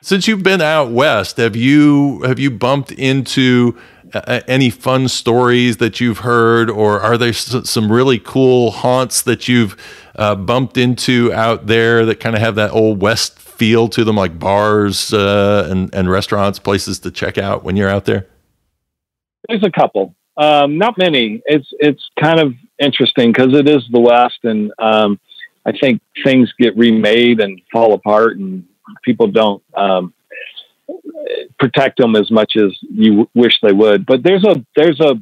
since you've been out West, have you, have you bumped into Uh, any fun stories that you've heard, or are there s some really cool haunts that you've uh, bumped into out there that kind of have that old West feel to them, like bars uh, and, and restaurants, places to check out when you're out there? There's a couple, um, not many. It's, it's kind of interesting because it is the West, and um, I think things get remade and fall apart, and people don't, um, protect them as much as you wish they would. But there's a there's a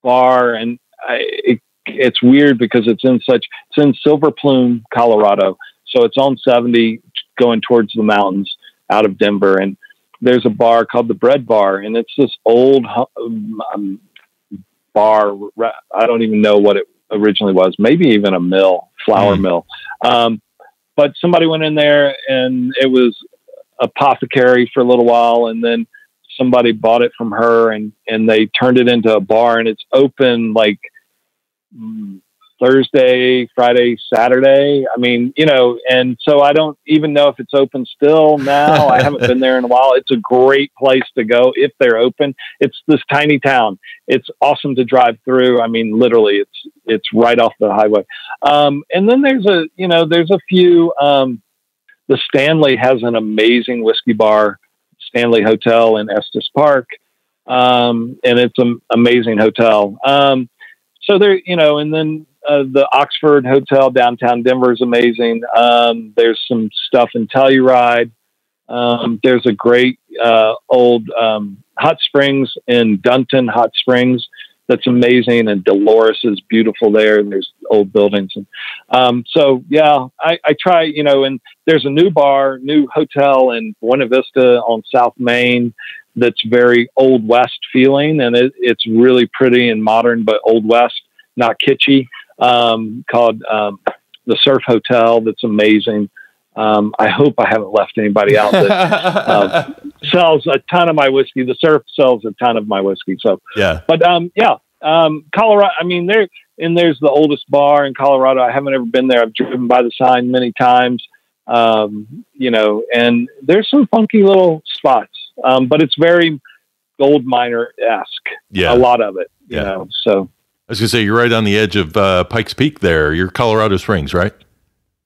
bar, and I, it, it's weird because it's in such it's in Silver Plume, Colorado, so it's on seventy going towards the mountains out of Denver. And there's a bar called the Bread Bar, and it's this old um, bar. I don't even know what it originally was. Maybe even a mill, flour mm. mill. Um, But somebody went in there and it was apothecary for a little while, and then somebody bought it from her, and, and they turned it into a bar, and it's open like Thursday, Friday, Saturday. I mean, you know, and so I don't even know if it's open still now. I haven't been there in a while. It's a great place to go if they're open. It's this tiny town. It's awesome to drive through. I mean, literally it's, it's right off the highway. Um, and then there's a, you know, there's a few, um, the Stanley has an amazing whiskey bar, Stanley Hotel in Estes Park. Um, and it's an amazing hotel. Um, so there, you know, and then, Uh, the Oxford Hotel downtown Denver is amazing. Um, there's some stuff in Telluride. Um, there's a great uh, old um, hot springs in Dunton Hot Springs that's amazing, and Dolores is beautiful there, and there's old buildings. And, um, so, yeah, I, I try, you know, and there's a new bar, new hotel in Buena Vista on South Main that's very Old West feeling, and it, it's really pretty and modern, but Old West, not kitschy. Um, called, um, the Surf Hotel. That's amazing. Um, I hope I haven't left anybody out that uh, sells a ton of my whiskey. The Surf sells a ton of my whiskey. So, yeah, but, um, yeah, um, Colorado, I mean, there, and there's the oldest bar in Colorado. I haven't ever been there. I've driven by the sign many times. Um, you know, and there's some funky little spots, um, but it's very gold miner-esque. Yeah. A lot of it, you yeah. know, so. I was going to say, you're right on the edge of uh, Pike's Peak there. You're Colorado Springs, right?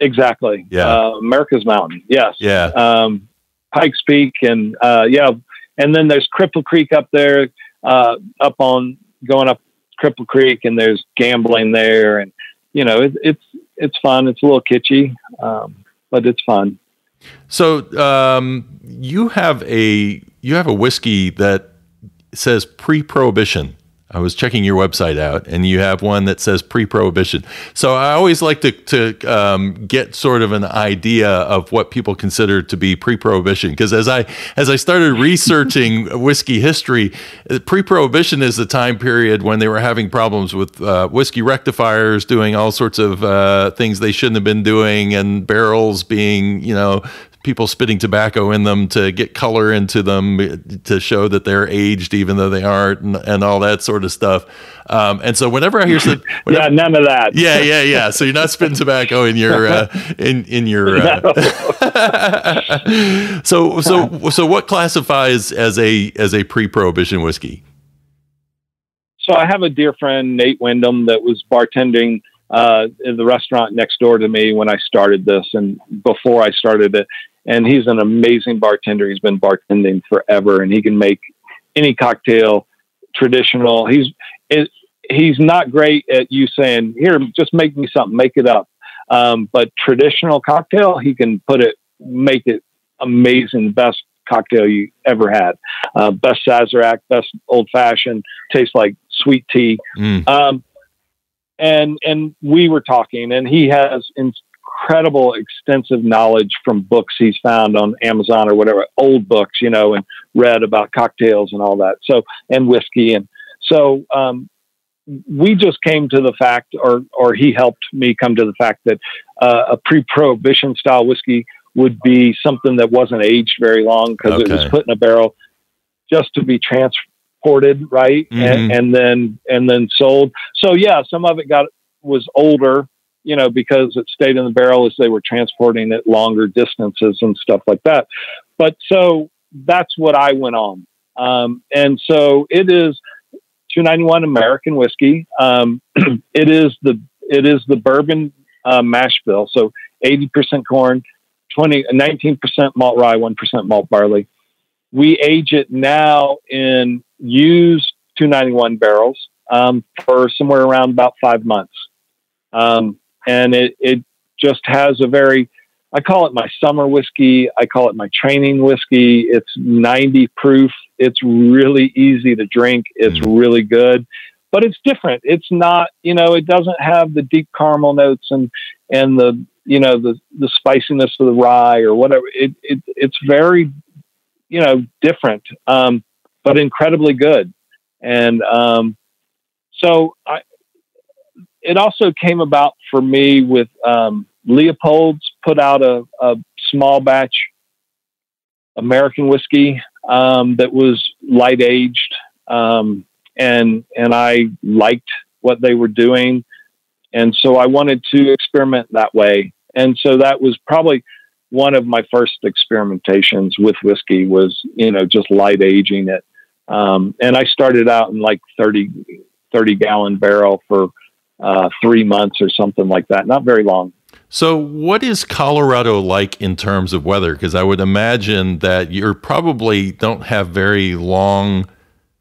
Exactly. Yeah. Uh, America's Mountain. Yes. Yeah. Um, Pike's Peak. And uh, yeah. And then there's Cripple Creek up there, uh, up on going up Cripple Creek, and there's gambling there. And, you know, it, it's, it's fun. It's a little kitschy, um, but it's fun. So um, you have a, you have a whiskey that says pre-prohibition. I was checking your website out, and you have one that says pre-prohibition. So I always like to, to um, get sort of an idea of what people consider to be pre-prohibition, because as I as I started researching whiskey history, pre-prohibition is the time period when they were having problems with uh, whiskey rectifiers doing all sorts of uh, things they shouldn't have been doing, and barrels being, you know, people spitting tobacco in them to get color into them to show that they're aged, even though they aren't, and, and all that sort of stuff. Um, and so whenever I hear something, yeah, none of that. Yeah. Yeah. Yeah. So you're not spitting tobacco in your, uh, in, in your, uh, so, so, so what classifies as a, as a pre-prohibition whiskey? So I have a dear friend, Nate Wyndham, that was bartending uh, in the restaurant next door to me when I started this and before I started it. And he's an amazing bartender. He's been bartending forever, and he can make any cocktail traditional. He's, it, he's not great at you saying, here, just make me something, make it up. Um, but traditional cocktail, he can put it, make it amazing. Best cocktail you ever had. Uh, best Sazerac, best old fashioned, tastes like sweet tea. Mm. Um, and, and we were talking, and he has in, incredible extensive knowledge from books he's found on Amazon or whatever, old books, you know, and read about cocktails and all that. So, and whiskey. And so, um, we just came to the fact, or, or he helped me come to the fact that, uh, a pre-prohibition style whiskey would be something that wasn't aged very long, because okay. it was put in a barrel just to be transported. Right. Mm-hmm. And, and then, and then sold. So yeah, some of it got, was older, you know, because it stayed in the barrel as they were transporting it longer distances and stuff like that. But so that's what I went on. Um, and so it is two ninety-one American whiskey. Um, it is the, it is the bourbon, uh, mash bill. So eighty percent corn, twenty, nineteen percent malt rye, one percent malt barley. We age it now in used two ninety-one barrels, um, for somewhere around about five months. Um, And it, it just has a very, I call it my summer whiskey. I call it my training whiskey. It's ninety proof. It's really easy to drink. It's really good, but it's different. It's not, you know, it doesn't have the deep caramel notes and, and the, you know, the, the spiciness of the rye or whatever. It, it it's very, you know, different, um, but incredibly good. And, um, so I, it also came about for me with, um, Leopold's put out a, a small batch American whiskey um, that was light aged, um, and and I liked what they were doing, and so I wanted to experiment that way. And so that was probably one of my first experimentations with whiskey, was, you know, just light aging it. Um, and I started out in like thirty, thirty gallon barrel for uh, three months or something like that. Not very long. So what is Colorado like in terms of weather? Because I would imagine that you're probably don't have very long,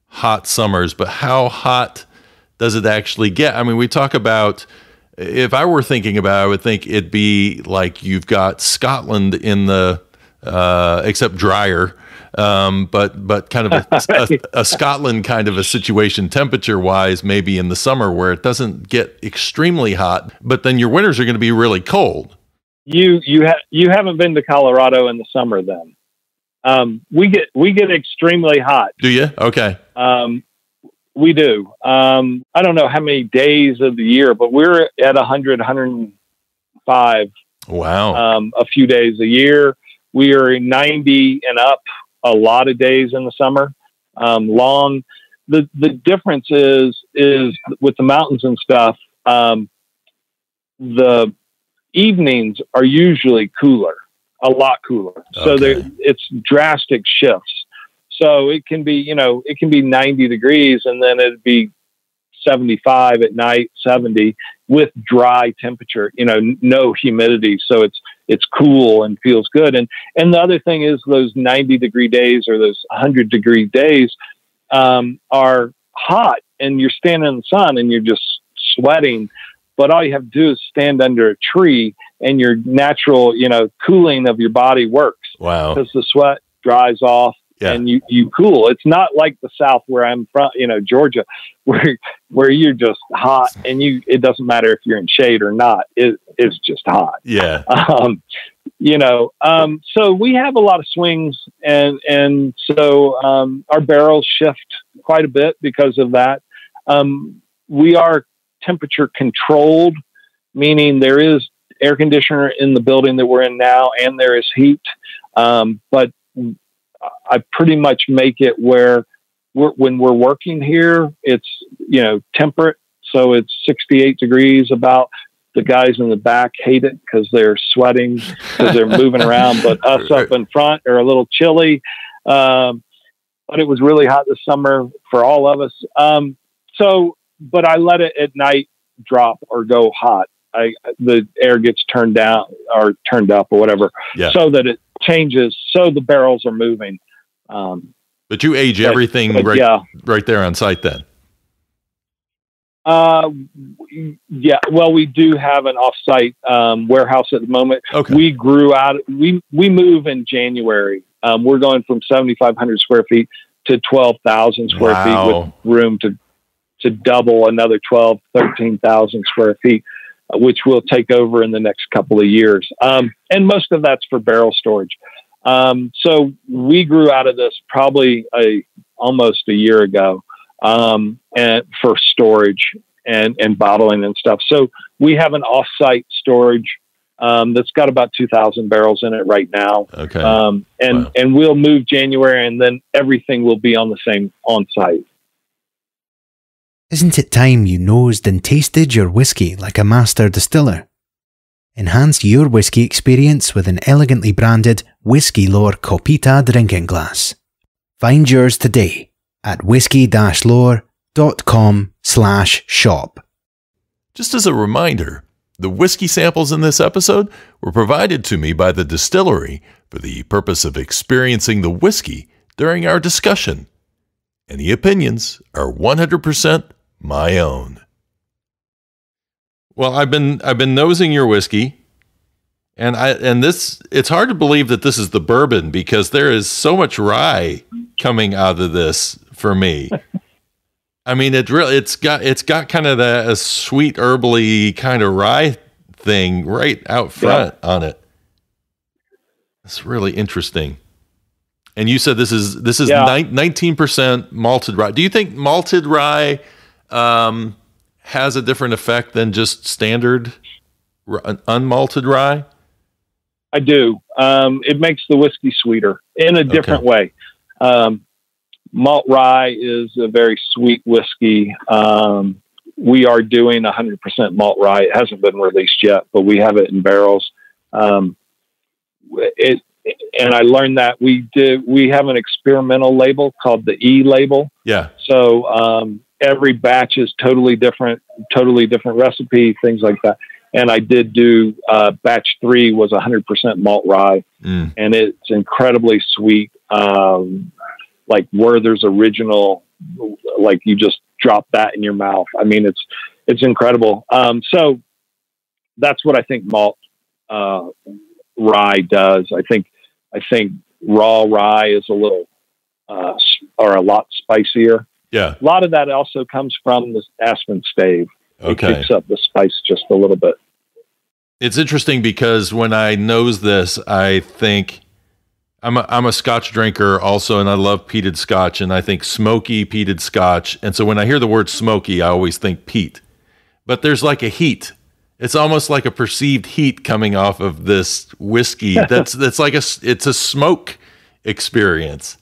hot summers, but how hot does it actually get? I mean, we talk about, if I were thinking about it, I would think it'd be like you've got Scotland in the, uh, except drier, um, but but kind of a, a, a Scotland kind of a situation temperature-wise, maybe in the summer, where it doesn't get extremely hot, but then your winters are going to be really cold. You you ha you haven't been to Colorado in the summer, then. Um, we get we get extremely hot. Do you? Okay. Um, We do. Um, I don't know how many days of the year, but we're at one hundred, one hundred five. Wow. Um, a few days a year. We are ninety and up a lot of days in the summer. Um, long. The, the difference is, is with the mountains and stuff, um, the evenings are usually cooler, a lot cooler. Okay. So there, it's drastic shifts. So it can be, you know, it can be ninety degrees and then it'd be seventy-five at night, seventy, with dry temperature, you know, no humidity. So it's, it's cool and feels good. And, and the other thing is those ninety degree days or those one hundred degree days um, are hot, and you're standing in the sun and you're just sweating, but all you have to do is stand under a tree and your natural, you know, cooling of your body works. Wow. Because the sweat dries off. Yeah. And you, you cool. It's not like the South where I'm from, you know, Georgia, where, where you're just hot and you, it doesn't matter if you're in shade or not. It, it's just hot. Yeah. Um, you know, um, so we have a lot of swings, and, and so, um, our barrels shift quite a bit because of that. Um, we are temperature controlled, meaning there is air conditioner in the building that we're in now, and there is heat. Um, but I pretty much make it where we're, when we're working here, it's, you know, temperate. So it's sixty-eight degrees about. The guys in the back hate it because they're sweating, because they're moving around, but us up in front are a little chilly. Um, but it was really hot this summer for all of us. Um, so, but I let it at night drop or go hot. I, the air gets turned down or turned up or whatever, yeah. So that it changes, so the barrels are moving. Um, but you age but, everything but right, yeah. right there on site then? Uh, yeah, well, we do have an off-site um, warehouse at the moment. Okay. We grew out, we, we move in January. Um, we're going from seventy-five hundred square feet to twelve thousand square wow. feet, with room to, to double another twelve, thirteen thousand square feet, which will take over in the next couple of years. Um, and most of that's for barrel storage. Um, so we grew out of this probably a, almost a year ago, um, and for storage and, and bottling and stuff. So we have an offsite storage, um, that's got about two thousand barrels in it right now. Okay. Um, and, wow. and we'll move January, and then everything will be on the same on site. Isn't it time you nosed and tasted your whiskey like a master distiller? Enhance your whiskey experience with an elegantly branded Whiskey Lore Copita drinking glass. Find yours today at whiskey lore dot com slash shop. Just as a reminder, the whiskey samples in this episode were provided to me by the distillery for the purpose of experiencing the whiskey during our discussion, and the opinions are one hundred percent my own. Well, I've been I've been nosing your whiskey, and I and this it's hard to believe that this is the bourbon, because there is so much rye coming out of this for me. I mean, it really it's got it's got kind of that a sweet herbally kind of rye thing right out front yeah. on it. It's really interesting. And you said this is this is nineteen yeah. percent malted rye. Do you think malted rye um, has a different effect than just standard an unmalted rye? I do. Um, it makes the whiskey sweeter in a different okay. way. Um, malt rye is a very sweet whiskey. Um, we are doing one hundred percent malt rye. It hasn't been released yet, but we have it in barrels. Um, it, and I learned that we did, we have an experimental label called the E label. Yeah. So, um, every batch is totally different, totally different recipe, things like that. And I did do, uh, batch three was one hundred percent malt rye, mm. and it's incredibly sweet. Um, like Werther's original, like you just drop that in your mouth. I mean, it's, it's incredible. Um, so that's what I think malt, uh, rye does. I think, I think raw rye is a little, uh, or a lot spicier. Yeah. A lot of that also comes from the aspen stave. Okay. It picks up the spice just a little bit. It's interesting because when I nose this, I think I'm a, I'm a Scotch drinker also, and I love peated Scotch, and I think smoky peated Scotch. And so when I hear the word smoky, I always think peat, but there's like a heat. It's almost like a perceived heat coming off of this whiskey. That's, that's like a, it's a smoke experience.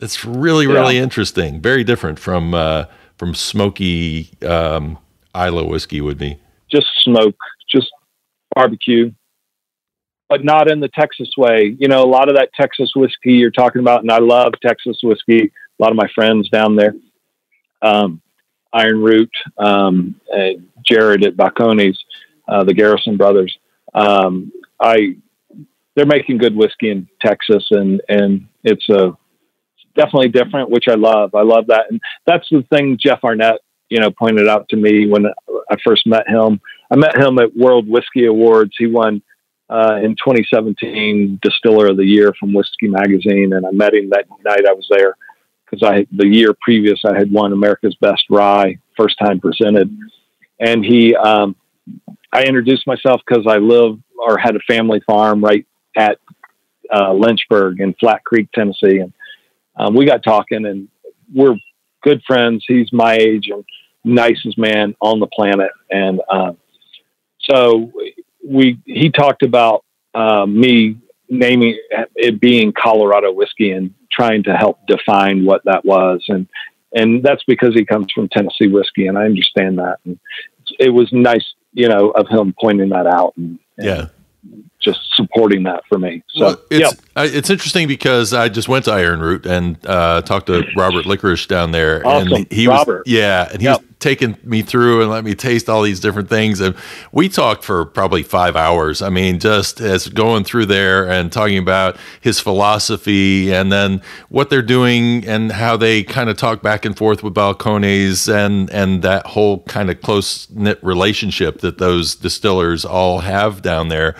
It's really, really yeah. interesting. Very different from, uh, from smoky, um, Isla whiskey would be. Just smoke, just barbecue, but not in the Texas way. You know, a lot of that Texas whiskey you're talking about, and I love Texas whiskey. A lot of my friends down there, um, Iron Root, um, uh, Jared at Balcones, uh, the Garrison brothers. Um, I, they're making good whiskey in Texas, and, and it's a, definitely different, which I love. I love that. And that's the thing Jeff Arnett, you know, pointed out to me when I first met him. I met him at World Whiskey Awards. He won uh, in twenty seventeen Distiller of the Year from Whiskey Magazine. And I met him that night I was there because I, the year previous I had won America's Best Rye, first time presented. And he, um, I introduced myself because I live or had a family farm right at uh, Lynchburg in Flat Creek, Tennessee. And um, we got talking and we're good friends. He's my age and nicest man on the planet. And, um, so we, he talked about, uh, me naming it being Colorado whiskey and trying to help define what that was. And, and that's because he comes from Tennessee whiskey and I understand that. And it was nice, you know, of him pointing that out and, and yeah, just supporting that for me. So well, it's, yeah. I, it's interesting because I just went to Iron Root and, uh, talked to Robert Licorice down there awesome. and he Robert. was, yeah. And he yep. was taking me through and let me taste all these different things. And we talked for probably five hours. I mean, just as going through there and talking about his philosophy and then what they're doing and how they kind of talk back and forth with Balcones and, and that whole kind of close knit relationship that those distillers all have down there.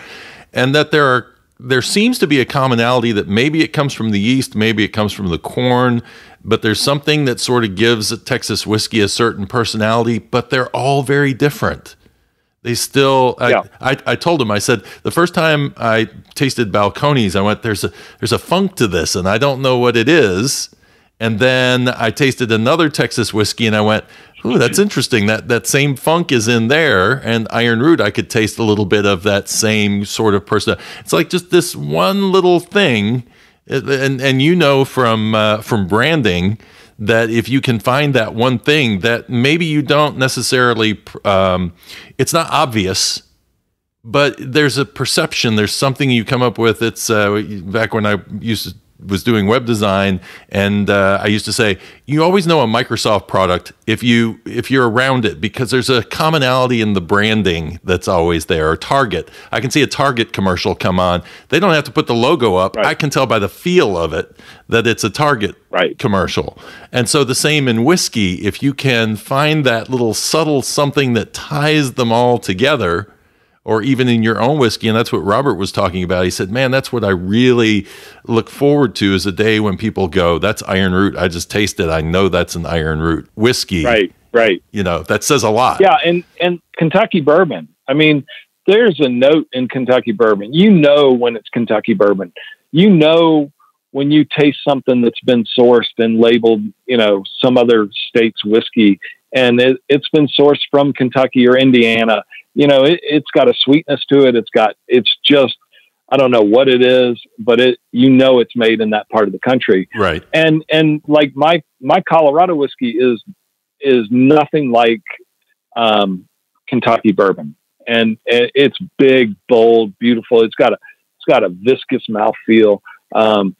And that there are, there seems to be a commonality that maybe it comes from the yeast, maybe it comes from the corn, but there's something that sort of gives a Texas whiskey a certain personality, but they're all very different. They still, I, yeah. I, I told him, I said, the first time I tasted Balcones, I went, there's a, there's a funk to this and I don't know what it is. And then I tasted another Texas whiskey and I went, ooh, that's interesting. That that same funk is in there, and Iron Root, I could taste a little bit of that same sort of person. It's like just this one little thing, and and you know from uh, from branding that if you can find that one thing that maybe you don't necessarily, um, it's not obvious, but there's a perception. There's something you come up with. It's uh, back when I used to. was doing web design. And, uh, I used to say, you always know a Microsoft product if you, if you're around it, because there's a commonality in the branding that's always there. Or Target. I can see a Target commercial come on. They don't have to put the logo up. Right. I can tell by the feel of it that it's a Target right. commercial. And so the same in whiskey, if you can find that little subtle something that ties them all together, or even in your own whiskey. And that's what Robert was talking about. He said, man, that's what I really look forward to is a day when people go, that's Iron Root. I just taste it. I know that's an Iron Root whiskey. Right, right. You know, that says a lot. Yeah, and, and Kentucky bourbon. I mean, there's a note in Kentucky bourbon. You know when it's Kentucky bourbon. You know when you taste something that's been sourced and labeled, you know, some other state's whiskey, and it, it's been sourced from Kentucky or Indiana, you know, it, it's got a sweetness to it. It's got, it's just, I don't know what it is, but it, you know, it's made in that part of the country. Right. And, and like my, my Colorado whiskey is, is nothing like, um, Kentucky bourbon. And it's big, bold, beautiful. It's got a, it's got a viscous mouthfeel. Um,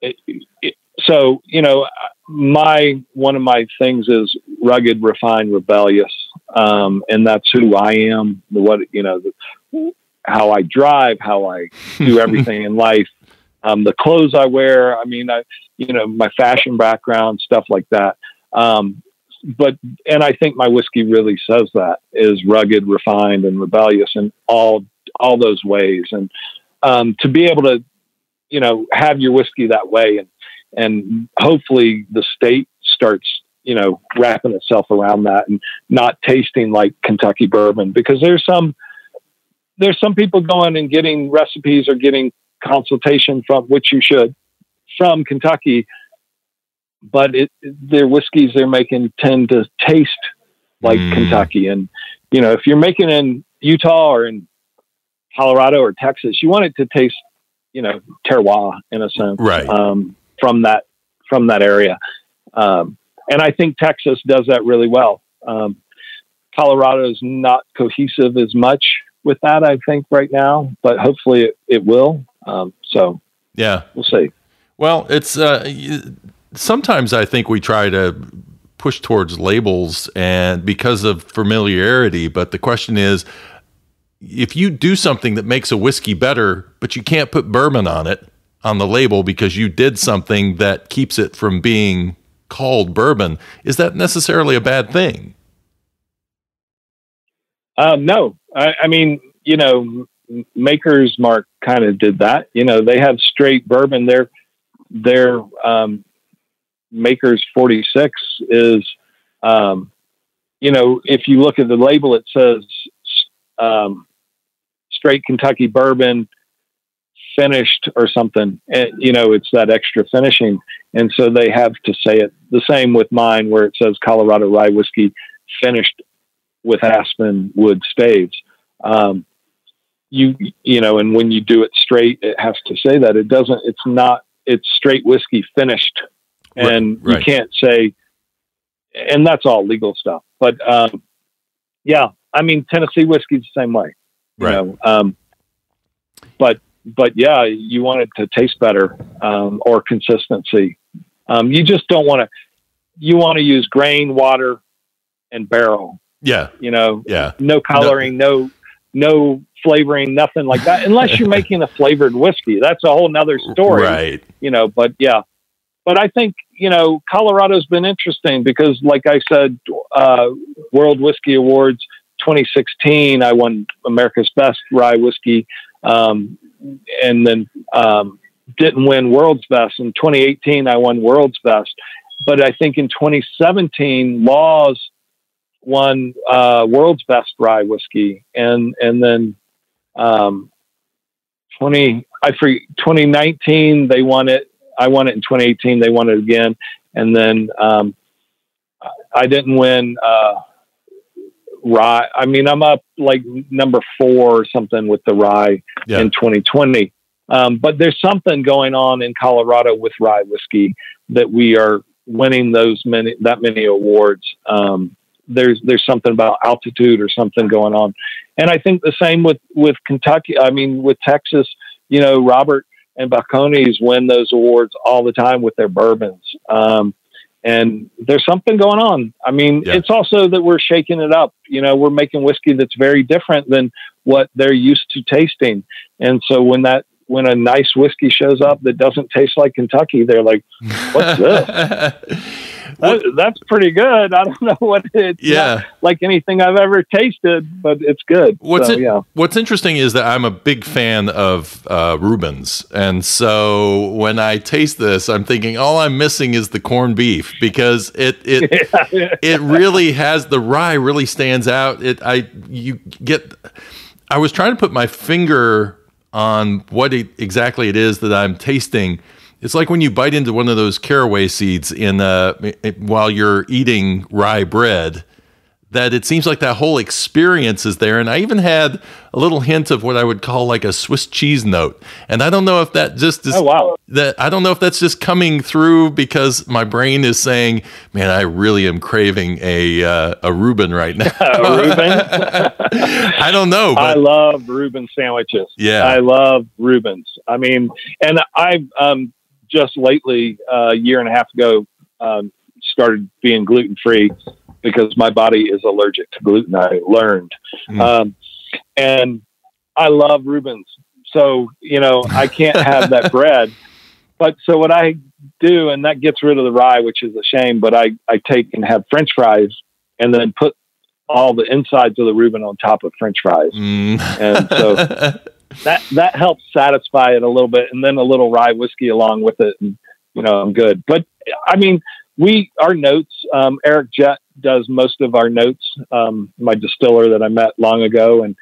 it, it, so, you know, my, one of my things is rugged, refined, rebellious. Um, and that's who I am, what, you know, the, how I drive, how I do everything in life. Um, the clothes I wear, I mean, I, you know, my fashion background, stuff like that. Um, But, and I think my whiskey really says that, is rugged, refined, and rebellious in all, all those ways. And, um, to be able to, you know, have your whiskey that way, and, and hopefully the state starts, you know, wrapping itself around that and not tasting like Kentucky bourbon, because there's some, there's some people going and getting recipes or getting consultation from, which you should, from Kentucky. But it, their whiskeys they're making tend to taste like mm. Kentucky. And, you know, if you're making in Utah or in Colorado or Texas, you want it to taste, you know, terroir in a sense, right. um, from that, from that area. Um, and I think Texas does that really well. Um, Colorado is not cohesive as much with that, I think, right now, but hopefully it, it will. Um, so yeah, we'll see. Well, it's, uh, you- sometimes I think we try to push towards labels and because of familiarity, but the question is, if you do something that makes a whiskey better, but you can't put bourbon on it on the label because you did something that keeps it from being called bourbon, is that necessarily a bad thing? Um, no, I, I mean, you know, Maker's Mark kind of did that. You know, they have straight bourbon. They're, they're, um, Maker's forty-six is, um, you know, if you look at the label, it says, um, straight Kentucky bourbon finished or something. And, you know, it's that extra finishing. And so they have to say it the same with mine, where it says Colorado rye whiskey finished with aspen wood staves. Um, you, you know, and when you do it straight, it has to say that. It doesn't, it's not, it's straight whiskey finished. And right, right. You can't say, and that's all legal stuff. But, um, yeah, I mean, Tennessee whiskey's the same way, you right. know? Um, but, but yeah, you want it to taste better, um, or consistency. Um, you just don't want to, you want to use grain, water, and barrel. Yeah. You know, yeah. no coloring, no, no, no flavoring, nothing like that. Unless you're making a flavored whiskey, that's a whole nother story, right? You know, but yeah. But I think, you know, Colorado's been interesting because, like I said, uh, World Whiskey Awards twenty sixteen, I won America's Best Rye Whiskey, um, and then um, didn't win World's Best. In twenty eighteen, I won World's Best. But I think in twenty seventeen, Laws won uh, World's Best Rye Whiskey, and and then um, twenty I twenty nineteen they won it. I won it in twenty eighteen. They won it again. And then, um, I didn't win, uh, rye. I mean, I'm up like number four or something with the rye yeah. in twenty twenty. Um, but there's something going on in Colorado with rye whiskey that we are winning those many, that many awards. Um, there's, there's something about altitude or something going on. And I think the same with, with Kentucky. I mean, with Texas, you know, Robert and Balcones win those awards all the time with their bourbons. Um, and there's something going on. I mean, yeah. It's also that we're shaking it up. You know, we're making whiskey that's very different than what they're used to tasting. And so when that, when a nice whiskey shows up that doesn't taste like Kentucky, they're like, what's this? that, that's pretty good. I don't know what it's yeah. like anything I've ever tasted, but it's good. What's, so, it, yeah. what's interesting is that I'm a big fan of uh, Rubens. And so when I taste this, I'm thinking all I'm missing is the corned beef because it, it, yeah. it really has the rye really stands out. It, I, you get, I was trying to put my finger on what it, exactly it is that I'm tasting, It's like when you bite into one of those caraway seeds in uh, it, while you're eating rye bread, that it seems like that whole experience is there. And I even had a little hint of what I would call like a Swiss cheese note. And I don't know if that just is, oh, wow. that I don't know if that's just coming through because my brain is saying, man, I really am craving a, uh, a Reuben right now. A Reuben? I don't know. But I love Reuben sandwiches. Yeah. I love Reubens. I mean, and I, um, just lately, a uh, year and a half ago, um, started being gluten-free, because my body is allergic to gluten, I learned. Mm. Um, and I love Reubens. So, you know, I can't have that bread. But so what I do, and that gets rid of the rye, which is a shame, but I, I take and have French fries and then put all the insides of the Reuben on top of French fries. Mm. And so that, that helps satisfy it a little bit. And then a little rye whiskey along with it. And, you know, I'm good. But I mean, we, our notes, um, Eric Jett does most of our notes, um, my distiller that I met long ago and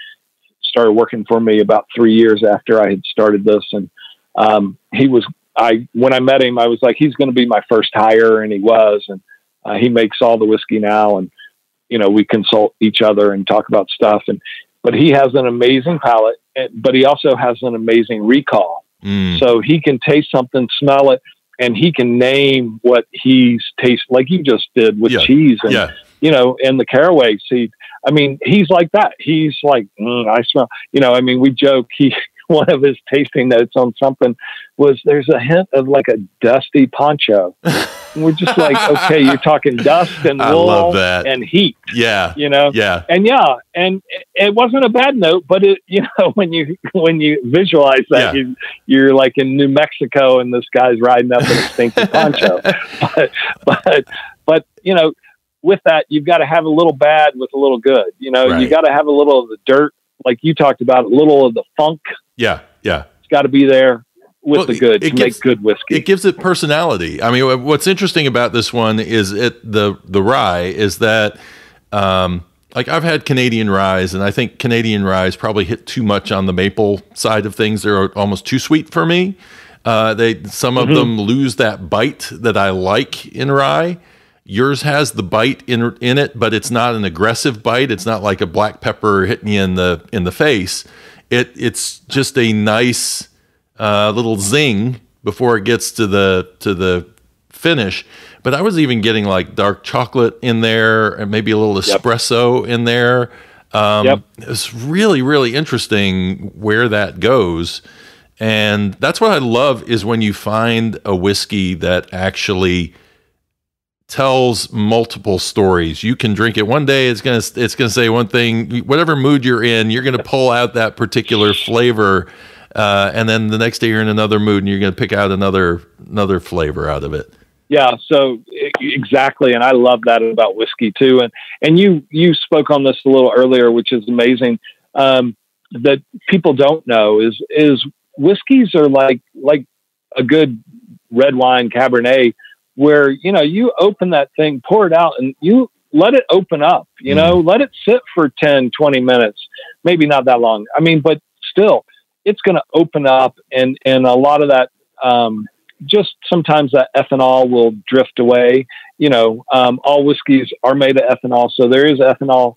started working for me about three years after I had started this. And, um, he was, I, when I met him, I was like, he's going to be my first hire. And he was, and uh, he makes all the whiskey now. And, you know, we consult each other and talk about stuff. And, but he has an amazing palate, but he also has an amazing recall. Mm. So he can taste something, smell it, and he can name what he's tasted, like you just did with yeah. cheese and, yeah. you know, and the caraway seed. I mean, he's like that. He's like, mm, I smell, you know, I mean, we joke, he, one of his tasting notes on something was there's a hint of like a dusty poncho. And we're just like, okay, you're talking dust and wool and heat. Yeah. You know? Yeah. And yeah. And it wasn't a bad note, but it, you know, when you, when you visualize that, yeah. you, you're like in New Mexico and this guy's riding up in a stinky poncho. But, but, but, you know, with that, you've got to have a little bad with a little good, you know, right. you got to have a little of the dirt, like you talked about, a little of the funk. Yeah. Yeah. It's got to be there. With well, the good, it gives, make good whiskey. It gives it personality. I mean, what's interesting about this one is it the the rye is that, um, like I've had Canadian rye, and I think Canadian rye probably hit too much on the maple side of things. They're almost too sweet for me. Uh, they some of mm-hmm. them lose that bite that I like in rye. Yours has the bite in in it, but it's not an aggressive bite. It's not like a black pepper hitting you in the in the face. It it's just a nice. A uh, little zing before it gets to the to the finish, but I was even getting like dark chocolate in there and maybe a little espresso yep. in there. Um, yep. It's really really interesting where that goes, and that's what I love is when you find a whiskey that actually tells multiple stories. You can drink it one day; it's gonna it's gonna say one thing. Whatever mood you're in, you're gonna pull out that particular flavor. Uh, and then the next day you're in another mood and you're going to pick out another, another flavor out of it. Yeah. So exactly. And I love that about whiskey too. And, and you, you spoke on this a little earlier, which is amazing. Um, that people don't know is, is whiskeys are like, like a good red wine Cabernet where, you know, you open that thing, pour it out and you let it open up, you mm. know, let it sit for ten, twenty minutes, maybe not that long. I mean, but still, it's going to open up and, and a lot of that, um, just sometimes that ethanol will drift away. You know, um, all whiskeys are made of ethanol. So there is ethanol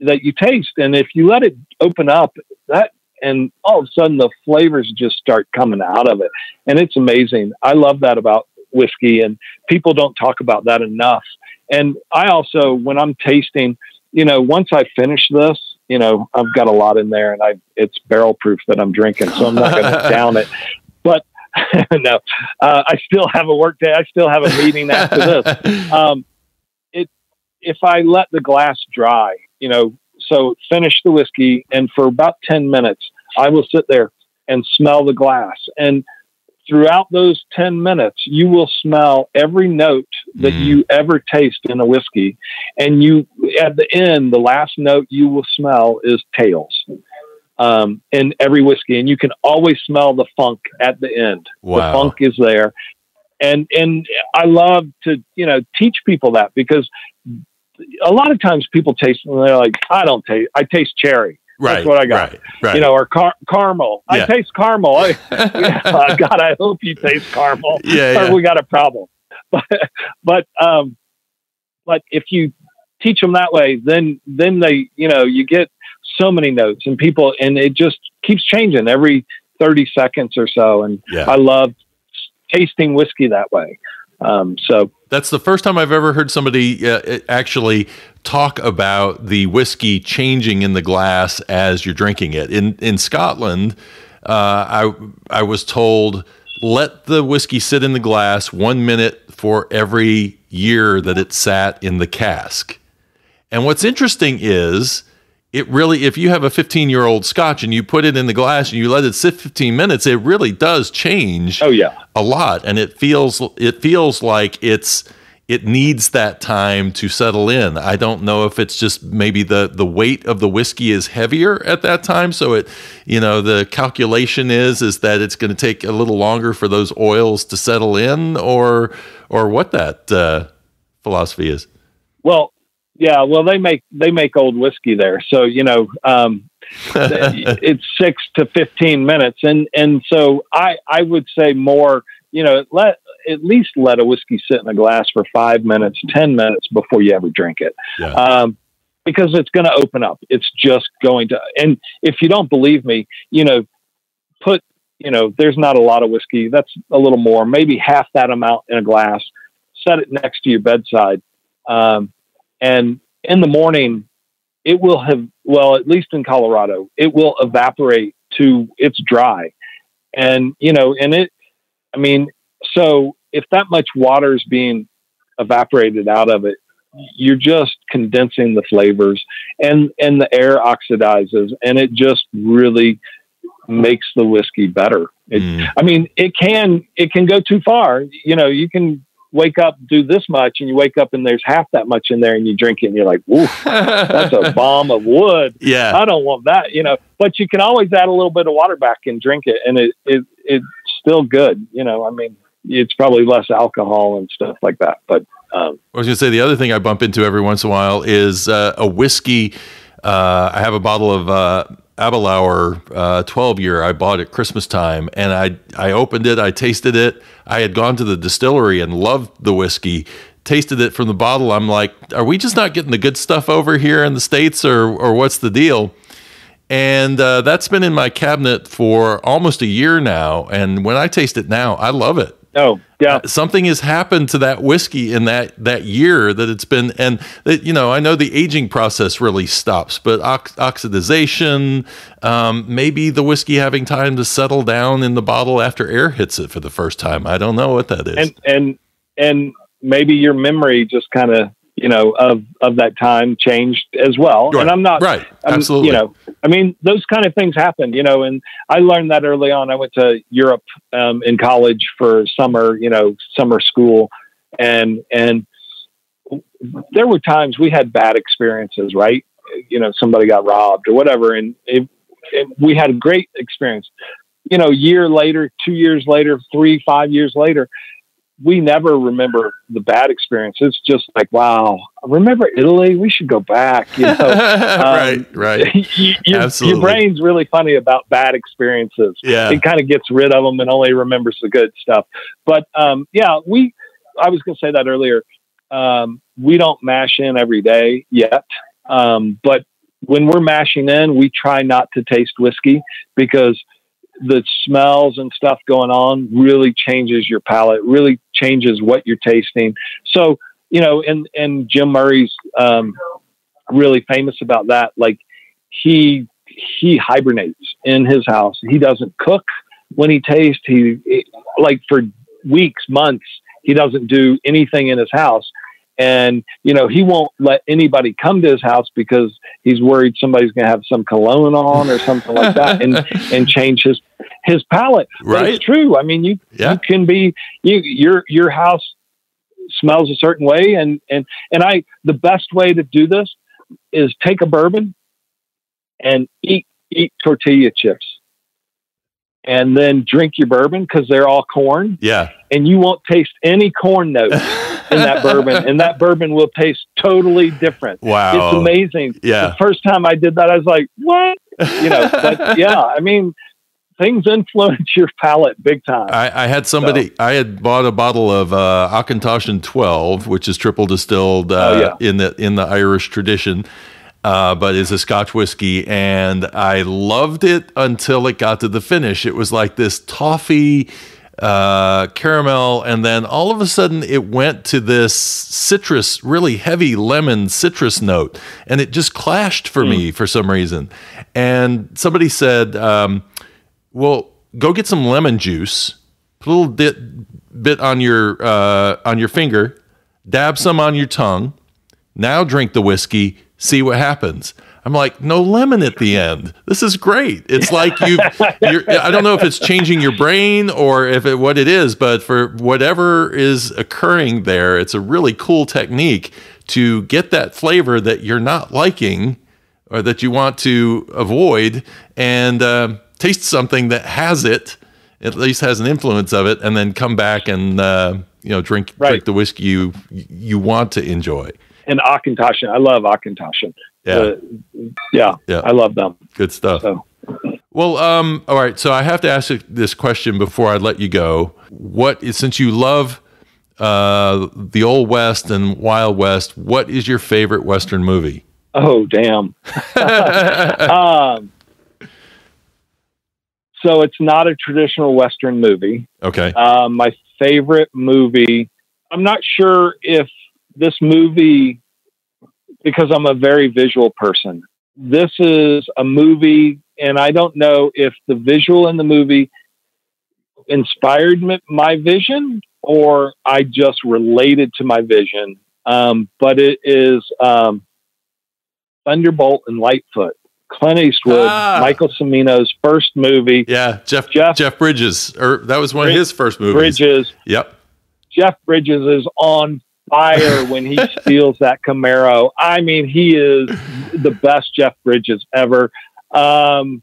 that you taste. And if you let it open up that, and all of a sudden the flavors just start coming out of it. And it's amazing. I love that about whiskey and people don't talk about that enough. And I also, when I'm tasting, you know, once I finish this, you know, I've got a lot in there and I, it's barrel proof that I'm drinking, so I'm not going to down it, but no, uh, I still have a work day. I still have a meeting after this. Um, it, if I let the glass dry, you know, so finish the whiskey and for about ten minutes, I will sit there and smell the glass. And throughout those ten minutes, you will smell every note that mm. you ever taste in a whiskey. And you, at the end, the last note you will smell is tails um, in every whiskey. And you can always smell the funk at the end. Wow. The funk is there. And, and I love to, you know, teach people that because a lot of times people taste and they're like, I don't taste, I taste cherry. Right, that's what I got. Right, right. You know, or car- caramel. Yeah. I taste caramel. I, uh, God, I hope you taste caramel. Yeah, yeah. Or we got a problem. But, but, um, but if you teach them that way, then, then they, you know, you get so many notes and people, and it just keeps changing every thirty seconds or so. And yeah. I love tasting whiskey that way. Um, so that's the first time I've ever heard somebody uh, actually talk about the whiskey changing in the glass as you're drinking it. In in Scotland, uh, I I was told let the whiskey sit in the glass one minute for every year that it sat in the cask. And what's interesting is it really, if you have a fifteen year old Scotch and you put it in the glass and you let it sit fifteen minutes, it really does change. Oh yeah, a lot. And it feels, it feels like it's, it needs that time to settle in. I don't know if it's just maybe the, the weight of the whiskey is heavier at that time. So it, you know, the calculation is, is that it's going to take a little longer for those oils to settle in, or, or what that uh, philosophy is. Well, yeah, well, they make they make old whiskey there, so you know um, it's six to fifteen minutes, and and so I I would say more, you know, let at least let a whiskey sit in a glass for five minutes, ten minutes before you ever drink it, yeah. um, because it's going to open up. It's just going to, and if you don't believe me, you know, put you know, there's not a lot of whiskey. That's a little more, maybe half that amount in a glass. Set it next to your bedside. Um, And in the morning, it will have, well, at least in Colorado, it will evaporate to it's dry. And, you know, and it, I mean, so if that much water is being evaporated out of it, you're just condensing the flavors, and, and the air oxidizes, and it just really makes the whiskey better. It, mm. I mean, it can, it can go too far. You know, you can wake up, do this much, and you wake up and there's half that much in there, and you drink it and you're like, "Ooh, that's a bomb of wood. Yeah, I don't want that," you know, but you can always add a little bit of water back and drink it. And it, it, it's still good. You know, I mean, it's probably less alcohol and stuff like that. But, um, I was gonna say the other thing I bump into every once in a while is, uh, a whiskey. Uh, I have a bottle of, uh, Abelauer uh, twelve year I bought at Christmas time, and I I opened it, I tasted it. I had gone to the distillery and loved the whiskey, tasted it from the bottle. I'm like, are we just not getting the good stuff over here in the States, or or what's the deal? And uh, that's been in my cabinet for almost a year now, and when I taste it now, I love it. Oh, yeah. Uh, something has happened to that whiskey in that, that year that it's been, and that, you know, I know the aging process really stops, but ox- oxidization, um, maybe the whiskey having time to settle down in the bottle after air hits it for the first time. I don't know what that is. And, and, and maybe your memory just kind of, you know, of, of that time changed as well. Right. And I'm not, right. I'm, Absolutely. You know, I mean, those kind of things happen, you know, and I learned that early on. I went to Europe, um, in college for summer, you know, summer school. And, and there were times we had bad experiences, right? You know, somebody got robbed or whatever. And it, it, we had a great experience, you know, year later, two years later, three, five years later, we never remember the bad experience. It's just like, wow, remember Italy? We should go back. You know? um, right, right. you, you, Absolutely. Your brain's really funny about bad experiences. Yeah. It kind of gets rid of them and only remembers the good stuff. But um, yeah, we, I was going to say that earlier. Um, we don't mash in every day yet. Um, but when we're mashing in, we try not to taste whiskey, because the smells and stuff going on really changes your palate, really changes what you're tasting. So, you know, and, and Jim Murray's, um, really famous about that. Like he, he hibernates in his house. He doesn't cook when he tastes. He it, like for weeks, months, he doesn't do anything in his house. And, you know, he won't let anybody come to his house because he's worried somebody's going to have some cologne on or something like that, and, and change his, his palate. Right. But it's true. I mean, you, yeah. you can be, you, your, your house smells a certain way. And, and, and I, the best way to do this is take a bourbon and eat, eat tortilla chips, and then drink your bourbon, because they're all corn. Yeah. And you won't taste any corn notes in that bourbon, and that bourbon will taste totally different. Wow. It's amazing. Yeah. The first time I did that, I was like, what? you know, but yeah, I mean, things influence your palate big time. I, I had somebody, so. I had bought a bottle of uh, Auchentoshan twelve, which is triple distilled uh, oh, yeah. in the in the Irish tradition, uh, but is a Scotch whiskey, and I loved it until it got to the finish. It was like this toffee, uh, caramel, and then all of a sudden it went to this citrus, really heavy lemon citrus note, and it just clashed for mm. me for some reason. And somebody said, um, well, go get some lemon juice, put a little bit, bit on your uh, on your finger, dab some on your tongue, now drink the whiskey, see what happens. I'm like, no lemon at the end. This is great. It's like you, you're, I don't know if it's changing your brain or if it, what it is, but for whatever is occurring there, it's a really cool technique to get that flavor that you're not liking or that you want to avoid, and uh, taste something that has it, at least has an influence of it, and then come back and uh, you know drink right. drink the whiskey you you want to enjoy. And Auchentoshan, I love Auchentoshan. Yeah. Uh, yeah, yeah, I love them. Good stuff. So. Well, um, all right. So I have to ask you this question before I let you go. What is, since you love uh, the Old West and Wild West, what is your favorite Western movie? Oh, damn. um, so it's not a traditional Western movie. Okay. Um, my favorite movie, I'm not sure if this movie, because I'm a very visual person. This is a movie, and I don't know if the visual in the movie inspired my vision or I just related to my vision. Um, but it is um, Thunderbolt and Lightfoot, Clint Eastwood, ah. Michael Cimino's first movie. Yeah, Jeff Jeff, Jeff Bridges. Or that was one Brid- of his first movies. Bridges. Yep. Jeff Bridges is on fire when he steals that Camaro. I mean, he is the best Jeff Bridges ever. Um,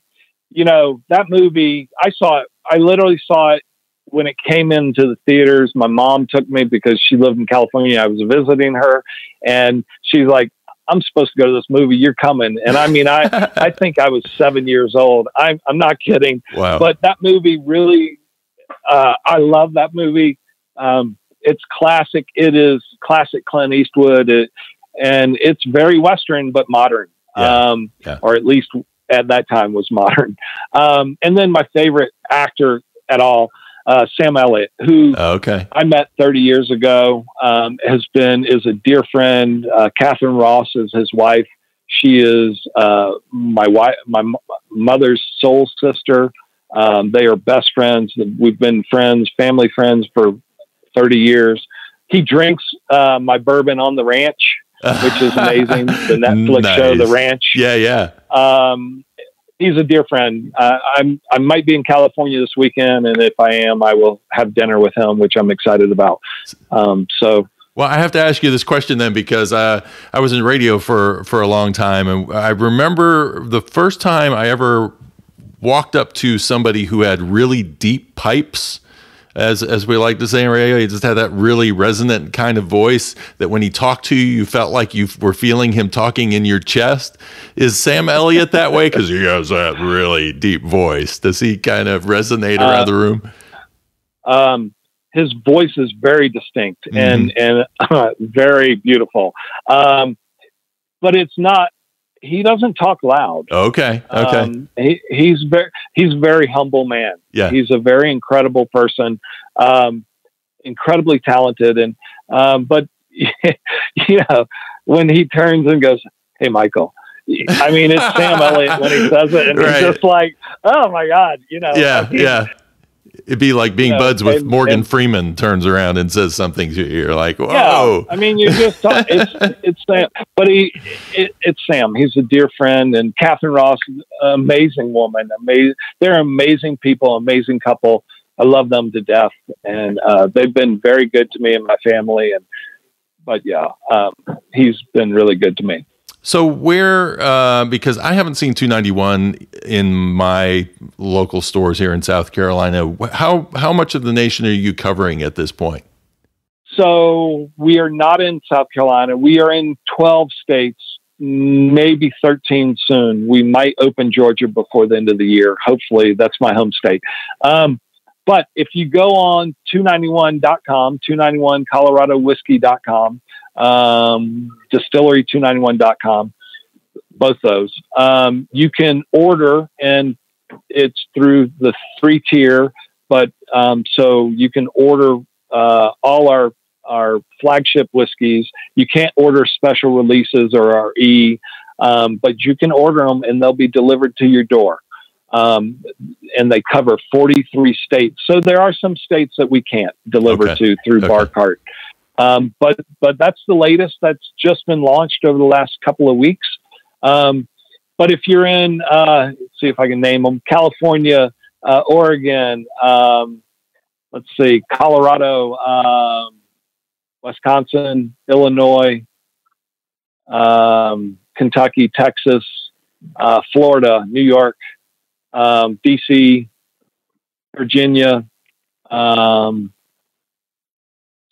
you know, that movie, I saw it. I literally saw it when it came into the theaters. My mom took me because she lived in California. I was visiting her, and she's like, I'm supposed to go to this movie. You're coming. And I mean, I, I think I was seven years old. I'm, I'm not kidding. Wow. But that movie really, uh, I love that movie. Um, It's classic. It is classic Clint Eastwood, it, and it's very Western, but modern, yeah, um, yeah. or at least at that time was modern. Um, and then my favorite actor at all, uh, Sam Elliott, who oh, okay. I met thirty years ago, um, has been, is a dear friend. Uh, Catherine Ross is his wife. She is uh, my wife, my m- mother's soul sister. Um, they are best friends. We've been friends, family friends for thirty years. He drinks uh, my bourbon on the ranch, which is amazing. The Netflix nice. show, The Ranch. Yeah, yeah. Um, he's a dear friend. Uh, I'm I might be in California this weekend, and if I am, I will have dinner with him, which I'm excited about. Um, so, well, I have to ask you this question then, because uh, I was in radio for for a long time, and I remember the first time I ever walked up to somebody who had really deep pipes. As as we like to say in radio, he just had that really resonant kind of voice that when he talked to you, you felt like you were feeling him talking in your chest. Is Sam Elliott that way? Because he has that really deep voice. Does he kind of resonate around uh, the room? Um, his voice is very distinct mm-hmm. and, and uh, very beautiful. Um, but it's not, he doesn't talk loud. Okay. Okay. Um, he, he's very, he's a very humble man. Yeah. He's a very incredible person. Um, incredibly talented. And, um, but you know, when he turns and goes, "Hey, Michael," I mean, it's Sam Elliott when he does it. And right. It's just like, oh my God, you know? Yeah. Like, yeah. It'd be like being you know, buds with and, Morgan and, Freeman turns around and says something to you. You're like, whoa. Yeah, I mean, you just talk, it's, it's Sam, but he, it, it's Sam. He's a dear friend, and Catherine Ross, amazing woman. Amazing. They're amazing people, amazing couple. I love them to death. And, uh, they've been very good to me and my family. And, but yeah, um, he's been really good to me. So where, uh, because I haven't seen two ninety-one in my local stores here in South Carolina, how, how much of the nation are you covering at this point? So we are not in South Carolina. We are in twelve states maybe thirteen soon. We might open Georgia before the end of the year. Hopefully, that's my home state. Um, but if you go on two ninety-one dot com, two ninety-one colorado whiskey dot com, um, distillery two ninety-one dot com, both those, um, you can order, and it's through the three tier. But um, so you can order uh, all our our flagship whiskeys. You can't order special releases or our E, um, but you can order them and they'll be delivered to your door. Um, and they cover forty-three states. So there are some states that we can't deliver okay. to through okay. bar cart. Um, but, but that's the latest. That's just been launched over the last couple of weeks. Um, but if you're in, uh, let's see if I can name them, California, uh, Oregon, um, let's see, Colorado, um, Wisconsin, Illinois, um, Kentucky, Texas, uh, Florida, New York, um, D C, Virginia, um,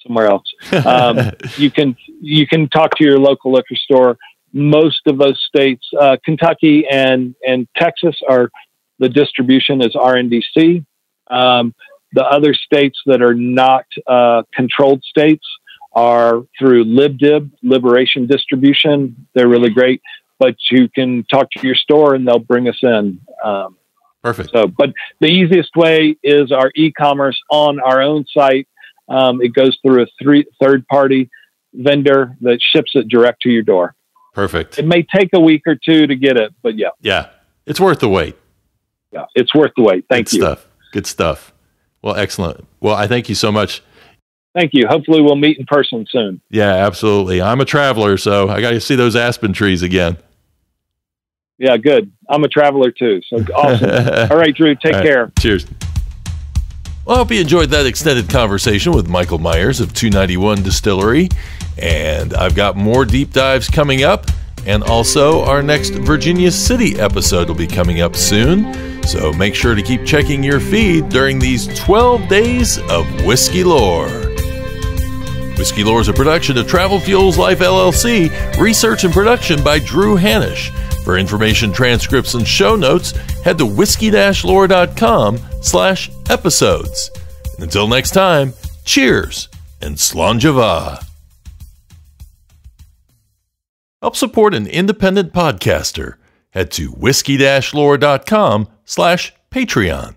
somewhere else. Um, you can you can talk to your local liquor store. Most of those states, uh, Kentucky and and Texas, are the distribution is R N D C. Um, the other states that are not uh, controlled states are through LibDib, Liberation Distribution. They're really great, but you can talk to your store and they'll bring us in. Um, Perfect. So, but the easiest way is our e-commerce on our own site. Um, it goes through a three, third-party vendor that ships it direct to your door. Perfect. It may take a week or two to get it, but yeah. Yeah, it's worth the wait. Yeah, it's worth the wait. Thank you. Good stuff. Good stuff. Well, excellent. Well, I thank you so much. Thank you. Hopefully we'll meet in person soon. Yeah, absolutely. I'm a traveler, so I got to see those aspen trees again. Yeah, good. I'm a traveler too. So awesome. All right, Drew, take right. care. Cheers. Well, I hope you enjoyed that extended conversation with Michael Myers of two ninety-one Distillery. And I've got more deep dives coming up. And also our next Virginia City episode will be coming up soon. So make sure to keep checking your feed during these twelve days of Whiskey Lore. Whiskey Lore is a production of Travel Fuels Life L L C, research and production by Drew Hanisch. For information, transcripts, and show notes, head to whiskey dash lore dot com slash episodes. Until next time, cheers and Slangeva. Help support an independent podcaster. Head to whiskey dash lore dot com slash Patreon.